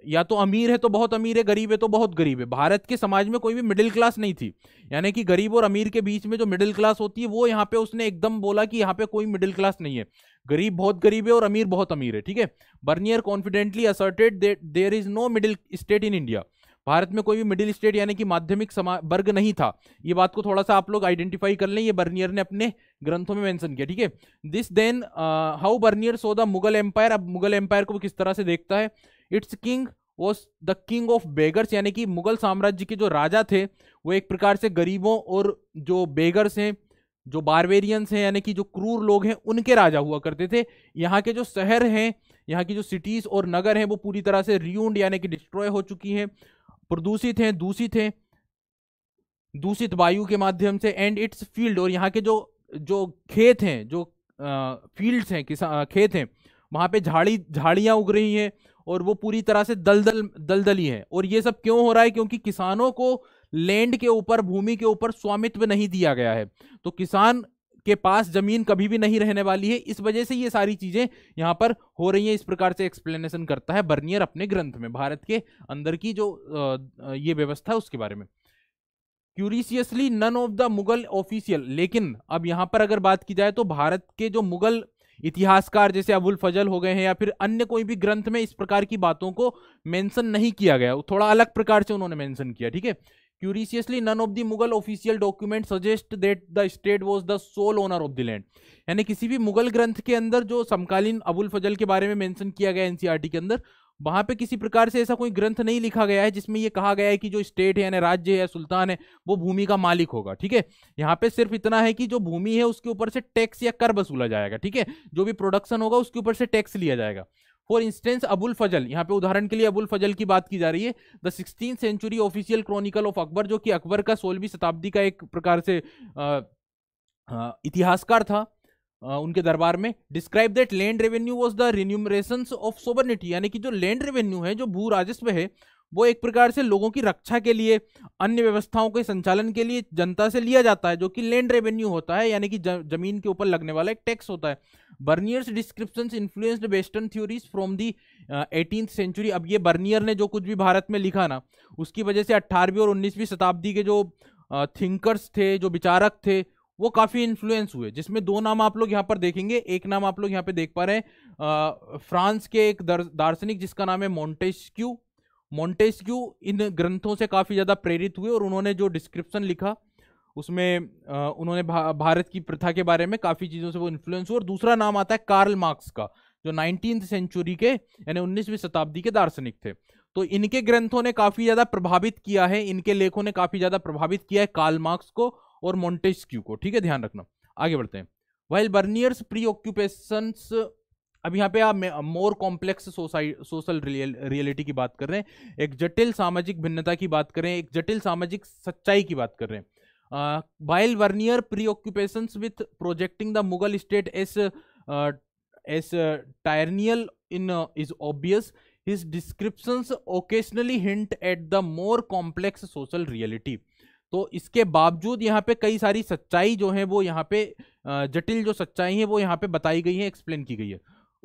या तो अमीर है तो बहुत अमीर है, गरीब है तो बहुत गरीब है। भारत के समाज में कोई भी मिडिल क्लास नहीं थी, यानी कि गरीब और अमीर के बीच में जो मिडिल क्लास होती है वो यहाँ पे उसने एकदम बोला कि यहाँ पे कोई मिडिल क्लास नहीं है, गरीब बहुत गरीब है और अमीर बहुत अमीर है। ठीक है, Bernier confidently asserted that there is no middle state in India. Bharat में कोई भी मिडिल स्टेट यानी कि माध्यमिक वर्ग नहीं था। ये बात को थोड़ा सा आप लोग आइडेंटिफाई कर लें, ये बर्नियर ने अपने ग्रंथों में मेंशन किया। ठीक है, this then how Bernier saw the Mughal empire. अब मुगल एम्पायर को वो किस तरह से देखता है। Its king was the king of beggars, यानी कि मुगल साम्राज्य के जो राजा थे वो एक प्रकार से गरीबों और जो बेगर्स हैं, जो बारबेरियंस हैं, यानी कि जो क्रूर लोग हैं, उनके राजा हुआ करते थे। यहाँ के जो शहर हैं, यहाँ की जो सिटीज़ और नगर हैं वो पूरी तरह से रियून्ड यानी कि डिस्ट्रॉय हो चुकी हैं, प्रदूषित हैं, दूषित हैं, दूषित वायु के माध्यम से। एंड इट्स फील्ड, और यहाँ के जो खेत हैं, जो फील्ड्स हैं, खेत हैं, वहाँ पे झाड़ियाँ उग रही हैं और वो पूरी तरह से दलदली हैं। और ये सब क्यों हो रहा है, क्योंकि किसानों को लैंड के ऊपर, भूमि के ऊपर स्वामित्व नहीं दिया गया है। तो किसान के पास जमीन कभी भी नहीं रहने वाली है, इस वजह से ये सारी चीज़ें यहाँ पर हो रही हैं। इस प्रकार से एक्सप्लेनेशन करता है बर्नियर अपने ग्रंथ में भारत के अंदर की जो ये व्यवस्था है उसके बारे में। Curiously none of the Mughal official, लेकिन अब यहाँ पर अगर बात की जाए तो भारत के जो मुगल इतिहासकार जैसे अबुल फजल हो गए हैं या फिर अन्य कोई भी ग्रंथ में इस प्रकार की बातों को मेंशन नहीं किया गया, थोड़ा अलग प्रकार से उन्होंने मेंशन किया। ठीक है, Curiously, none of the Mughal official documents suggest that the state was the sole owner of the land. यानी किसी भी मुगल ग्रंथ के अंदर जो समकालीन अबुल फजल के बारे में मेंशन किया गया एनसीईआरटी के अंदर, वहाँ पे किसी प्रकार से ऐसा कोई ग्रंथ नहीं लिखा गया है जिसमें ये कहा गया है कि जो स्टेट है यानी राज्य है या सुल्तान है वो भूमि का मालिक होगा। ठीक है, यहाँ पे सिर्फ इतना है कि जो भूमि है उसके ऊपर से टैक्स या कर वसूला जाएगा। ठीक है, जो भी प्रोडक्शन होगा उसके ऊपर से टैक्स लिया जाएगा। फॉर इंस्टेंस अबुल फजल, यहाँ पे उदाहरण के लिए अबुल फजल की बात की जा रही है। The 16th century official chronicle of Akbar, जो कि अकबर का 16वीं शताब्दी का एक प्रकार से इतिहासकार था, उनके दरबार में describe that land revenue was the remuneration of sovereignty. यानी कि जो लैंड रेवेन्यू है, जो भू राजस्व है, वो एक प्रकार से लोगों की रक्षा के लिए, अन्य व्यवस्थाओं के संचालन के लिए जनता से लिया जाता है, जो कि लैंड रेवेन्यू होता है, यानी कि जमीन के ऊपर लगने वाला एक टैक्स होता है। Bernier's descriptions influenced western theories from the 18th century. अब ये बर्नियर ने जो कुछ भी भारत में लिखा ना, उसकी वजह से 18वीं और 19वीं शताब्दी के जो थिंकर्स थे, जो विचारक थे, वो काफ़ी इन्फ्लुएंस हुए, जिसमें दो नाम आप लोग यहाँ पर देखेंगे। एक नाम आप लोग यहाँ पे देख पा रहे हैं, फ्रांस के एक दार्शनिक जिसका नाम है मोंटेस्क्यू। मोंटेस्क्यू इन ग्रंथों से काफ़ी ज़्यादा प्रेरित हुए और उन्होंने जो डिस्क्रिप्शन लिखा उसमें उन्होंने भारत की प्रथा के बारे में काफ़ी चीज़ों से वो इन्फ्लुएंस हुए। और दूसरा नाम आता है कार्ल मार्क्स का, जो 19th सेंचुरी के यानी 19वीं शताब्दी के दार्शनिक थे। तो इनके ग्रंथों ने काफ़ी ज़्यादा प्रभावित किया है, इनके लेखों ने काफ़ी ज़्यादा प्रभावित किया है कार्ल मार्क्स को और मोंटेस्क्यू को। ठीक है, ध्यान रखना। आगे बढ़ते हैं। व्हाइल बर्नियर्स प्री ऑक्यूपेशंस, अब यहाँ पे आप मोर कॉम्प्लेक्स सोशल रियलिटी की बात कर रहे हैं, एक जटिल सामाजिक भिन्नता की बात कर रहे हैं, एक जटिल सामाजिक सच्चाई की बात कर रहे हैं। While Bernier preoccupations with projecting the Mughal state as tyrannical in is obvious, his descriptions occasionally hint at the more complex social reality. तो इसके बावजूद यहाँ पे कई सारी सच्चाई जो है वो यहाँ पे जटिल जो सच्चाई है वो यहाँ पे बताई गई है, एक्सप्लेन की गई है।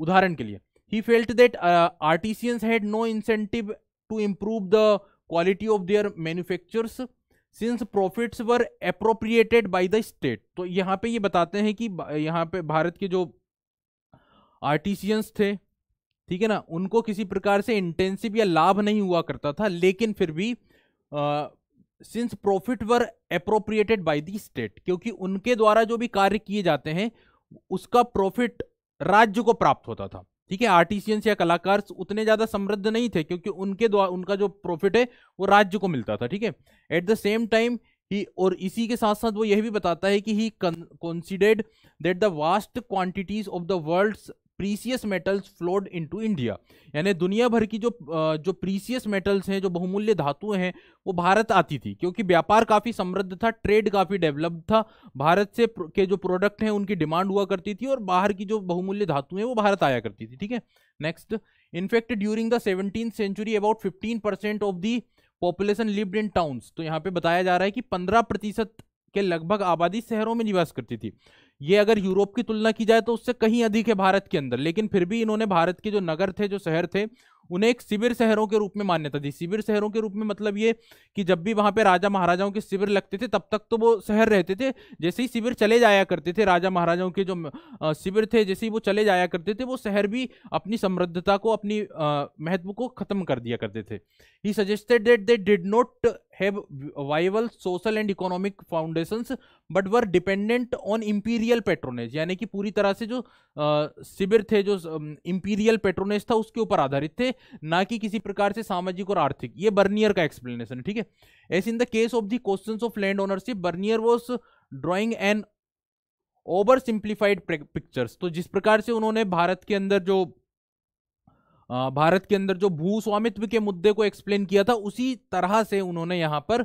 उदाहरण के लिए, he felt that artisans had no incentive to improve the quality of their manufactures since profits were appropriated by the state. तो यहाँ पे ये बताते हैं कि यहाँ पे भारत के जो आर्टिसियंस थे, ठीक है ना, उनको किसी प्रकार से इंटेंसिव या लाभ नहीं हुआ करता था, लेकिन फिर भी since profit were appropriated by the state, क्योंकि उनके द्वारा जो भी कार्य किए जाते हैं उसका प्रॉफिट राज्य को प्राप्त होता था। ठीक है, आर्टिसियंस या कलाकार उतने ज़्यादा समृद्ध नहीं थे, क्योंकि उनके द्वारा उनका जो प्रॉफिट है वो राज्य को मिलता था। ठीक है, at the same time he, और इसी के साथ साथ वो यह भी बताता है कि he considered that the vast quantities of the world's precious metals flowed into India. यानी दुनिया भर की जो प्रीसियस मेटल्स हैं, जो बहुमूल्य धातुएं हैं, वो भारत आती थी, क्योंकि व्यापार काफ़ी समृद्ध था, ट्रेड काफ़ी डेवलप्ड था, भारत से के जो प्रोडक्ट हैं उनकी डिमांड हुआ करती थी और बाहर की जो बहुमूल्य धातुएं वो भारत आया करती थी। ठीक है, next, in fact during the 17th century about 15% of the population lived in towns, तो यहाँ पे बताया जा रहा है कि 15% के लगभग आबादी शहरों में निवास करती थी। ये अगर यूरोप की तुलना की जाए तो उससे कहीं अधिक है भारत के अंदर, लेकिन फिर भी इन्होंने भारत के जो नगर थे, जो शहर थे, उन्हें एक शिविर शहरों के रूप में मान्यता दी। शिविर शहरों के रूप में मतलब ये कि जब भी वहाँ पे राजा महाराजाओं के शिविर लगते थे तब तक तो वो शहर रहते थे, जैसे ही शिविर चले जाया करते थे, राजा महाराजाओं के जो शिविर थे जैसे ही वो चले जाया करते थे, वो शहर भी अपनी समृद्धता को, अपनी महत्व को खत्म कर दिया करते थे। He suggested that they did not have viable social and economic foundations but were dependent on imperial patronage, यानी कि पूरी तरह से जो शिविर थे, जो इंपीरियल पेट्रोनेज था उसके ऊपर आधारित थे, ना कि किसी प्रकार से सामाजिक और आर्थिक। ये बर्नियर का एक्सप्लेनेशन, ठीक है। As in the case of the questions of land ownership, Bernier was drawing an over simplified pictures. तो जिस प्रकार से उन्होंने भारत के अंदर जो भूस्वामित्व के मुद्दे को एक्सप्लेन किया था, उसी तरह से उन्होंने यहाँ पर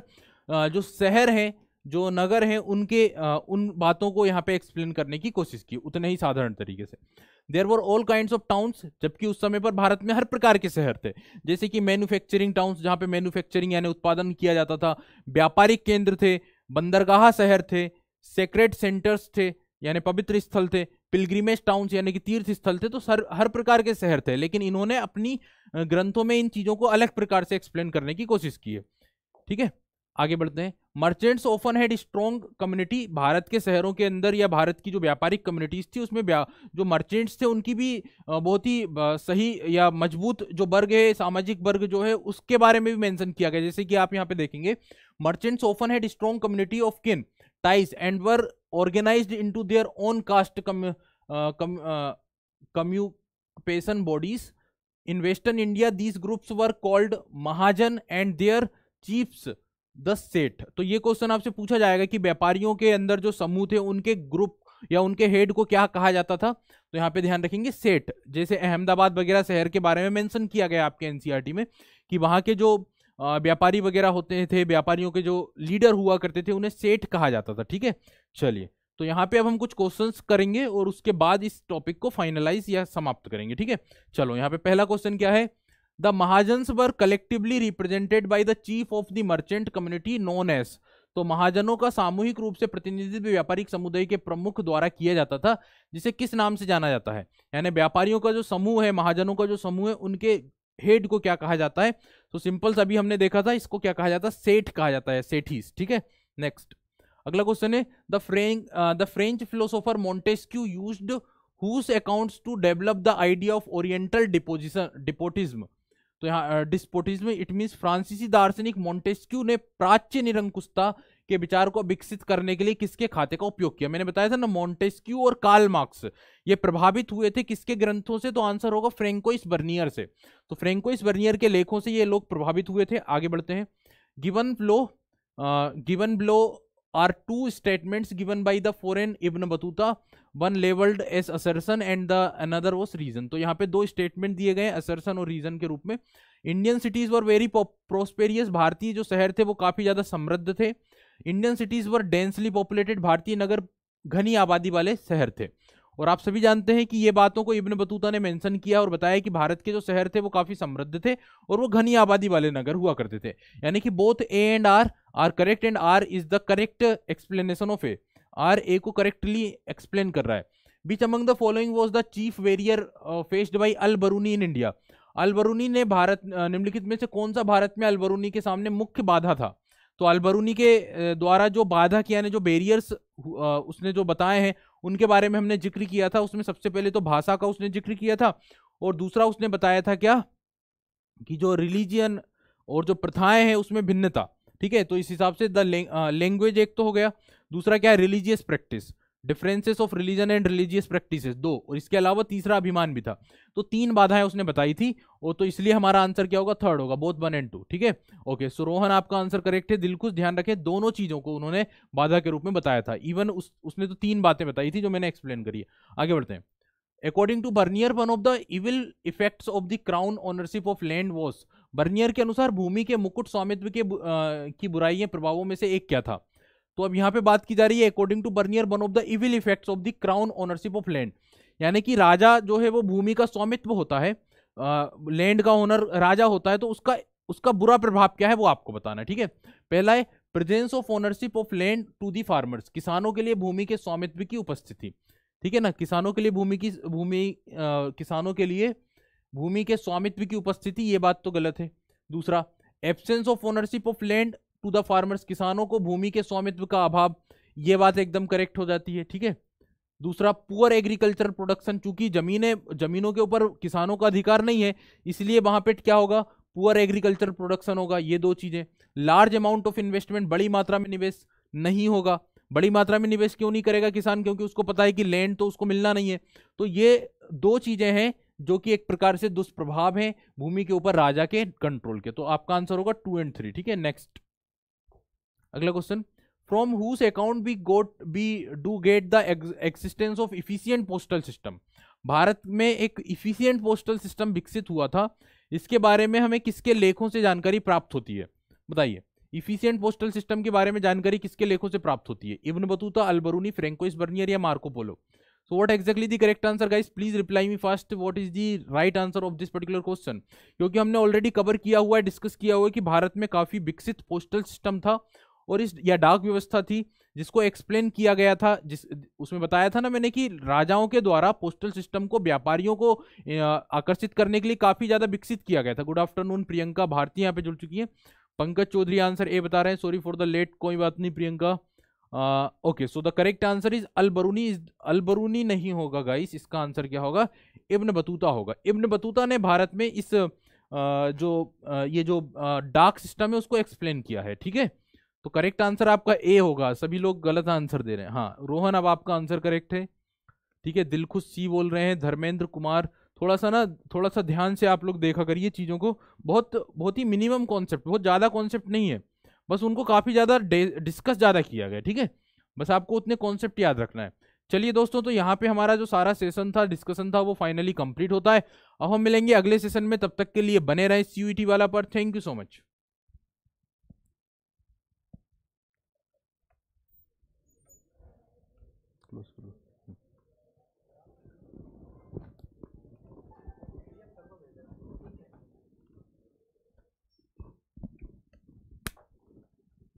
जो शहर हैं, जो नगर हैं, उनके उन बातों को यहाँ पे एक्सप्लेन करने की कोशिश की, उतने ही साधारण तरीके से। There were all kinds of towns, जबकि उस समय पर भारत में हर प्रकार के शहर थे, जैसे कि मैन्युफैक्चरिंग टाउन्स, जहाँ पे मैन्युफैक्चरिंग यानी उत्पादन किया जाता था, व्यापारिक केंद्र थे, बंदरगाह शहर थे, सेक्रेड सेंटर्स थे यानी पवित्र स्थल थे, पिलग्रीमेज टाउन्स यानी कि तीर्थ स्थल थे। तो हर प्रकार के शहर थे, लेकिन इन्होंने अपनी ग्रंथों में इन चीज़ों को अलग प्रकार से एक्सप्लेन करने की कोशिश की है, ठीक है। आगे बढ़ते हैं। Merchants often had strong community, भारत के शहरों के अंदर या भारत की जो व्यापारिक कम्युनिटीज थी उसमें जो मर्चेंट्स थे उनकी भी बहुत ही सही या मजबूत जो वर्ग है, सामाजिक वर्ग जो है, उसके बारे में भी मेंशन किया गया। जैसे कि आप यहाँ पे देखेंगे, merchants often had strong community of kin ties and were organised into their own caste occupation bodies. In western India these groups were called Mahajan and their chiefs the सेठ। तो ये क्वेश्चन आपसे पूछा जाएगा कि व्यापारियों के अंदर जो समूह थे उनके ग्रुप या उनके हेड को क्या कहा जाता था, तो यहाँ पे ध्यान रखेंगे सेठ। जैसे अहमदाबाद वगैरह शहर के बारे में मेंशन किया गया आपके एनसीईआरटी में कि वहाँ के जो व्यापारी वगैरह होते थे, व्यापारियों के जो लीडर हुआ करते थे, उन्हें सेठ कहा जाता था, ठीक है। चलिए, तो यहाँ पे अब हम कुछ क्वेश्चंस करेंगे और उसके बाद इस टॉपिक को फाइनलाइज या समाप्त करेंगे, ठीक है। चलो, यहाँ पे पहला क्वेश्चन क्या है, the mahajans were collectively represented by the chief of the merchant community known as. तो महाजनों का सामूहिक रूप से प्रतिनिधित्व व्यापारिक समुदाय के प्रमुख द्वारा किया जाता था, जिसे किस नाम से जाना जाता है, यानी व्यापारियों का जो समूह है, महाजनों का जो समूह है, उनके हेड को क्या कहा जाता है। तो सिंपल अभी हमने देखा था, इसको क्या कहा जाता है, सेठ कहा जाता है, सेठीस, ठीक है। नेक्स्ट, अगला क्वेश्चन है the French philosopher Montesquieu used whose accounts to develop the idea of oriental despotism. तो यहाँ डिस्पोटिज्म इट मींस फ्रांसीसी दार्शनिक मोंटेस्क्यू ने प्राच्य निरंकुशता के विचार को विकसित करने के लिए किसके खाते का उपयोग किया। मैंने बताया था ना, मोंटेस्क्यू और कार्ल मार्क्स ये प्रभावित हुए थे किसके ग्रंथों से, तो आंसर होगा फ्रेंकोइस बर्नियर से। तो फ्रेंकोइस बर्नियर के लेखों से ये लोग प्रभावित हुए थे। आगे बढ़ते हैं। Given below are two statements given by the foreign Ibn Battuta, one labelled as assertion and the another was reason. तो यहाँ पे दो स्टेटमेंट दिए गए, असर्शन और रीजन के रूप में। Indian cities were very prosperous, भारतीय जो शहर थे वो काफी ज्यादा समृद्ध थे। Indian cities were densely populated, भारतीय नगर घनी आबादी वाले शहर थे। और आप सभी जानते हैं कि ये बातों को इब्न बतूता ने मेंशन किया और बताया कि भारत के जो शहर थे वो काफी समृद्ध थे और वो घनी आबादी वाले नगर हुआ करते थे, यानी कि both A and R are correct and R is the correct explanation of A. R A को करेक्टली एक्सप्लेन कर रहा है। Which among the following was the chief barrier faced by Al Biruni in India. Al Biruni ने भारत निम्नलिखित में से कौन सा भारत में अल बरूनी के सामने मुख्य बाधा था। तो अल बरूनी के द्वारा जो बाधा किया यानी जो बैरियर्स उसने जो बताए हैं उनके बारे में हमने जिक्र किया था। उसमें सबसे पहले तो भाषा का उसने जिक्र किया था और दूसरा उसने बताया था क्या कि जो रिलीजियन और जो प्रथाएं हैं उसमें भिन्नता, ठीक है। तो इस हिसाब से द लैंग्वेज एक तो हो गया, दूसरा क्या है religious practice, differences of religion and religious practices दो, और इसके अलावा तीसरा अभिमान भी था। तो तीन बाधाएं उसने बताई थी और तो इसलिए हमारा आंसर क्या होगा, थर्ड होगा, बोथ 1 एंड 2, ठीक है। ओके, सो रोहन आपका आंसर करेक्ट है। दिलकुश ध्यान रखें, दोनों चीजों को उन्होंने बाधा के रूप में बताया था। इवन उसने तो तीन बातें बताई थी जो मैंने एक्सप्लेन करी है। आगे बढ़ते हैं। According to Bernier one of the evil effects of the crown ownership of land was. Bernier के अनुसार भूमि के मुकुट स्वामित्व की बुराइयां प्रभावों में से एक क्या था। तो अब यहाँ पे बात की जा रही है according to Bernier one of the evil effects of the crown ownership of land, यानी कि राजा जो है वो भूमि का स्वामित्व होता है, लैंड का ओनर राजा होता है, तो उसका उसका बुरा प्रभाव क्या है वो आपको बताना है, ठीक है। पहला है presence of ownership of land to the farmers, किसानों के लिए भूमि के स्वामित्व की उपस्थिति, ठीक है ना, किसानों के लिए भूमि के स्वामित्व की उपस्थिति, ये बात तो गलत है। दूसरा, absence of ownership of land to the farmers, किसानों को भूमि के स्वामित्व का अभाव, ये बात एकदम करेक्ट हो जाती है, ठीक है। दूसरा, पुअर एग्रीकल्चर प्रोडक्शन, चूंकि जमीनों के ऊपर किसानों का अधिकार नहीं है इसलिए वहां पे क्या होगा, पुअर एग्रीकल्चर प्रोडक्शन होगा। ये दो चीजें। लार्ज अमाउंट ऑफ इन्वेस्टमेंट, बड़ी मात्रा में निवेश नहीं होगा। बड़ी मात्रा में निवेश क्यों नहीं करेगा किसान, क्योंकि उसको पता है कि लैंड तो उसको मिलना नहीं है। तो ये दो चीजें हैं जो कि एक प्रकार से दुष्प्रभाव है भूमि के ऊपर राजा के कंट्रोल के। तो आपका आंसर होगा 2 और 3, ठीक है। नेक्स्ट, अगला question, from whose account we do get the existence of efficient postal system. भारत में एक इफिशियंट पोस्टल सिस्टम विकसित हुआ था, इसके बारे में हमें किसके लेखों से जानकारी प्राप्त होती है, बताइए। इफिशियंट पोस्टल सिस्टम के बारे में जानकारी किसके लेखों से प्राप्त होती है, Ibn Battuta, Al Biruni, Francois Bernier या Marco Polo. So what exactly the correct answer guys, please reply me fast, what is the right answer of this particular question। क्योंकि हमने ऑलरेडी कवर किया हुआ है, डिस्कस किया हुआ है कि भारत में काफ़ी विकसित पोस्टल सिस्टम था और इस या डाक व्यवस्था थी जिसको एक्सप्लेन किया गया था, उसमें बताया था ना मैंने कि राजाओं के द्वारा पोस्टल सिस्टम को व्यापारियों को आकर्षित करने के लिए काफ़ी ज़्यादा विकसित किया गया था। गुड आफ्टरनून प्रियंका भारती यहाँ पे जुड़ चुकी हैं। पंकज चौधरी आंसर ए बता रहे हैं, सॉरी फॉर द लेट, कोई बात नहीं Priyanka. Okay, so the correct answer is Al Biruni. Al Biruni नहीं होगा गाइस, इसका आंसर क्या होगा, इब्न बतूता होगा। इब्न बतूता ने भारत में इस जो डाक सिस्टम है उसको एक्सप्लेन किया है, ठीक है। तो करेक्ट आंसर आपका ए होगा, सभी लोग गलत आंसर दे रहे हैं। हाँ रोहन, अब आपका आंसर करेक्ट है, ठीक है। दिलखुश सी बोल रहे हैं, धर्मेंद्र कुमार, थोड़ा सा ध्यान से आप लोग देखा करिए चीज़ों को, बहुत ही मिनिमम कॉन्सेप्ट, बहुत ज़्यादा कॉन्सेप्ट नहीं है, बस उनको काफ़ी ज़्यादा डिस्कस ज़्यादा किया गया, ठीक है। बस आपको उतने कॉन्सेप्ट याद रखना है। चलिए दोस्तों, तो यहाँ पे हमारा जो सारा सेशन था, डिस्कशन था, वो फाइनली कंप्लीट होता है। अब हम मिलेंगे अगले सेशन में, तब तक के लिए बने रहें CUET वाला पर। Thank you so much.